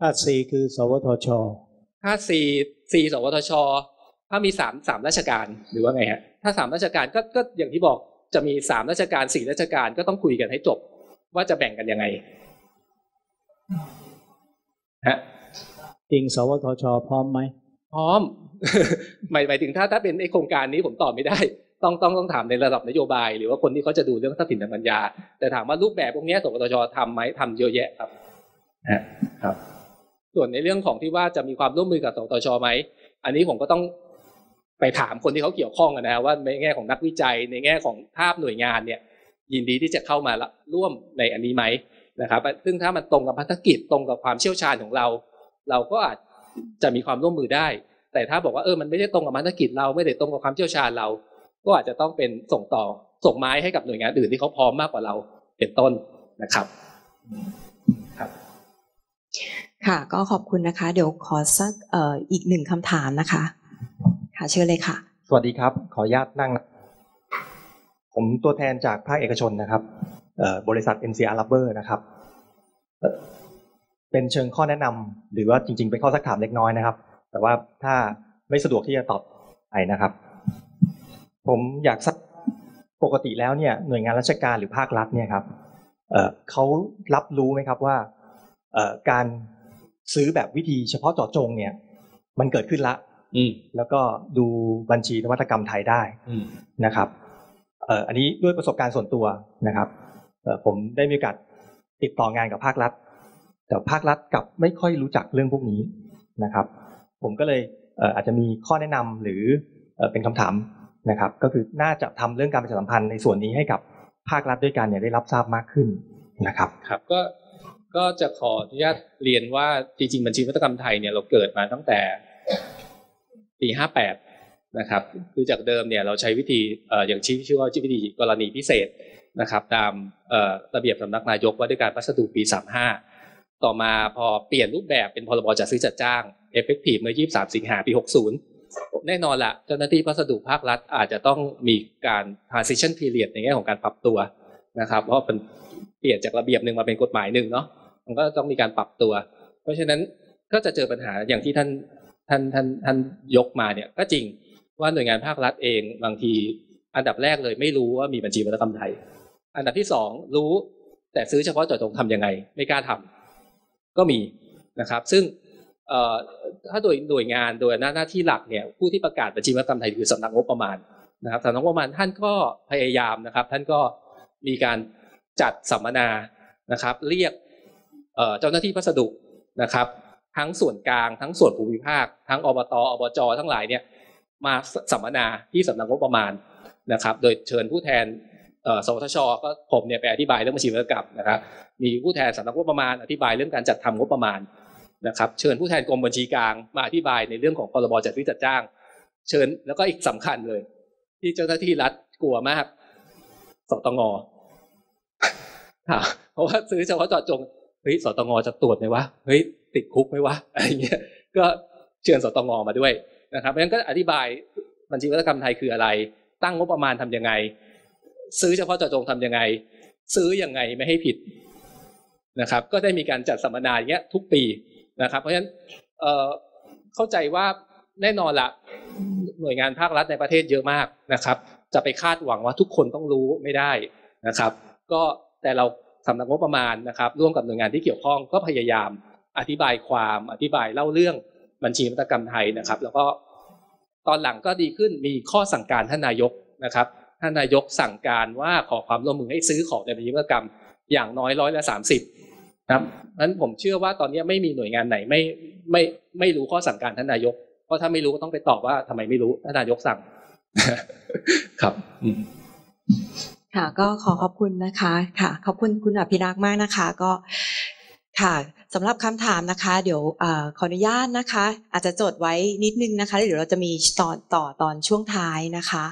ถ้า C คือสวทช.ถ้า C C สวทช.ถ้ามีสามสามราชการหรือว่าไงฮะถ้าสามราชการก็ก็อย่างที่บอกจะมีสามราชการสี่ราชการก็ต้องคุยกันให้จบว่าจะแบ่งกันยังไงฮะจริงสวทช.พร้อมไหมพร้อมหมายหมายถึงถ้าถ้าเป็นไอโครงการนี้ผมตอบไม่ได้ต้องต้องต้องถามในระดับนโยบายหรือว่าคนที่เขาจะดูเรื่องทรัพย์สินทางปัญญาแต่ถามว่ารูปแบบพวกนี้สวทช.ทำไหมทำเยอะแยะครับฮะครับส่วนในเรื่องของที่ว่าจะมีความร่วมมือกับสวทช.ไหมอันนี้ผมก็ต้องไปถามคนที่เขาเกี่ยวข้องกันนะว่าในแง่ของนักวิจัยในแง่ของภาพหน่วยงานเนี่ยยินดีที่จะเข้ามาร่วมในอันนี้ไหมนะครับซึ่งถ้ามันตรงกับภารกิจตรงกับความเชี่ยวชาญของเราเราก็อาจจะมีความร่วมมือได้แต่ถ้าบอกว่าเออมันไม่ได้ตรงกับภารกิจเราไม่ได้ตรงกับความเชี่ยวชาญเราก็อาจจะต้องเป็นส่งต่อส่งไม้ให้กับหน่วยงานอื่นที่เขาพร้อมมากกว่าเราเป็นต้นนะครับครับ ค่ะก็ขอบคุณนะคะเดี๋ยวขอสักเอ่ออีกหนึ่งคำถามนะคะค่ะเชิญเลยค่ะสวัสดีครับขออนุญาตนั่งผมตัวแทนจากภาคเอกชนนะครับบริษัท เอ็น ซี อาร์ Rubber นะครับเป็นเชิงข้อแนะนำหรือว่าจริงๆเป็นข้อสักถามเล็กน้อยนะครับแต่ว่าถ้าไม่สะดวกที่จะตอบไปนะครับผมอยากทราบปกติแล้วเนี่ยหน่วยงานราชการหรือภาครัฐเนี่ยครับเขารับรู้ไหมครับว่าการซื้อแบบวิธีเฉพาะเจาะจงเนี่ยมันเกิดขึ้นละแล้วก็ดูบัญชีนวัตกรรมไทยได้นะครับอันนี้ด้วยประสบการณ์ส่วนตัวนะครับผมได้มีโอกาสติดต่องานกับภาครัฐแต่ภาครัฐกลับไม่ค่อยรู้จักเรื่องพวกนี้นะครับผมก็เลยอาจจะมีข้อแนะนำหรือเป็นคำถามนะครับก็คือน่าจะทำเรื่องการประชาสัมพันธ์ในส่วนนี้ให้กับภาครัฐด้วยกันเนี่ยได้รับทราบมากขึ้นนะครับครับก็ก็จะขออนุญาตเรียนว่าจริงๆบัญชีนวัตกรรมไทยเนี่ยเราเกิดมาตั้งแต่ปีห้าแปดนะครับคือจากเดิมเนี่ยเราใช้วิธีอย่างที่ชื่อว่าวิธีกรณีพิเศษนะครับตามระเบียบสำนักนายกว่าด้วยการพัสดุปีสามห้าต่อมาพอเปลี่ยนรูปแบบเป็นพรบจัดซื้อจัดจ้าง Effective เมื่อยี่สิบสามสิงหาปีหกสิบแน่นอนละเจ้าหน้าที่พัสดุภาครัฐอาจจะต้องมีการ transition period ในแง่ของการปรับตัวนะครับเพราะมันเปลี่ยนจากระเบียบหนึ่งมาเป็นกฎหมายหนึ่งเนาะมันก็ต้องมีการปรับตัวเพราะฉะนั้นก็จะเจอปัญหาอย่างที่ท่านท่านท่านท่านยกมาเนี่ยก็จริงว่าหน่วยงานภาครัฐเองบางทีอันดับแรกเลยไม่รู้ว่ามีบัญชีนวัตกรรมไทยอันดับที่สองรู้แต่ซื้อเฉพาะเจาะจงทำยังไงไม่กล้าทำก็มีนะครับซึ่งถ้าโดยหน่วยงานโดยหน้าที่หลักเนี่ยผู้ที่ประกาศบัญชีนวัตกรรมไทยคือสำนักงบประมาณนะครับสำนักงบประมาณท่านก็พยายามนะครับท่านก็มีการจัดสัมมนานะครับเรียกเจ้าหน้าที่พัสดุนะครับทั้งส่วนกลางทั้งส่วนภูมิภาคทั้งอบต.อบจ.ทั้งหลายเนี่ยมาสัมมนาที่สำนักงบประมาณนะครับโดยเชิญผู้แทนสทช.ก็ผมเนี่ยไปอธิบายเรื่องบัญชีนวัตกรรมนะครับมีผู้แทนสำนักงบประมาณอธิบายเรื่องการจัดทำงบประมาณนะครับเชิญผู้แทนกรมบัญชีกลางมาอธิบายในเรื่องของพรบจัดซื้อจัดจ้างเชิญแล้วก็อีกสำคัญเลยที่เจ้าหน้าที่รัฐกลัวมากสตง.เพราะว่าซื้อเฉพาะเจาะจงเฮ้ยสตง.จะตรวจไหมวะเฮ้ยติดคุกไหมวะอะไรเงี้ยก็เชิญสตง.มาด้วยนะครับเพราะฉะนั้นก็อธิบายบัญชีนวัตกรรมไทยคืออะไรตั้งงบประมาณทำยังไงซื้อเฉพาะเจาะจงทำยังไงซื้อยังไงไม่ให้ผิดนะครับก็ได้มีการจัดสัมมนาอย่างเงี้ยทุกปีนะครับเพราะฉะนั้นเข้าใจว่าแน่นอนละหน่วยงานภาครัฐในประเทศเยอะมากนะครับจะไปคาดหวังว่าทุกคนต้องรู้ไม่ได้นะครับก็แต่เราสำนักงบประมาณนะครับร่วมกับหน่วยงานที่เกี่ยวข้องก็พยายามอธิบายความอธิบายเล่าเรื่องบัญชีนวัตกรรมไทยนะครับแล้วก็ตอนหลังก็ดีขึ้นมีข้อสั่งการท่านนายกนะครับท่านนายกสั่งการว่าขอความร่วมมือให้ซื้อของในบัญชีนวัตกรรมอย่างน้อยร้อยละสามสิบครับนั้นผมเชื่อว่าตอนนี้ไม่มีหน่วยงานไหนไม่ไม่ไม่รู้ข้อสั่งการท่านนายกเพราะถ้าไม่รู้ก็ต้องไปตอบว่าทำไมไม่รู้ท่านนายกสั่งครับค่ะก็ขอขอบคุณนะคะค่ะขอบคุณคุณอภิรักษ์มากนะคะก็ค่ะสำหรับคำถามนะคะเดี๋ยวขออนุญาตนะคะอาจจะจดไว้นิดนึงนะคะเดี๋ยวเราจะมีตอนต่อตอนช่วงท้ายนะคะ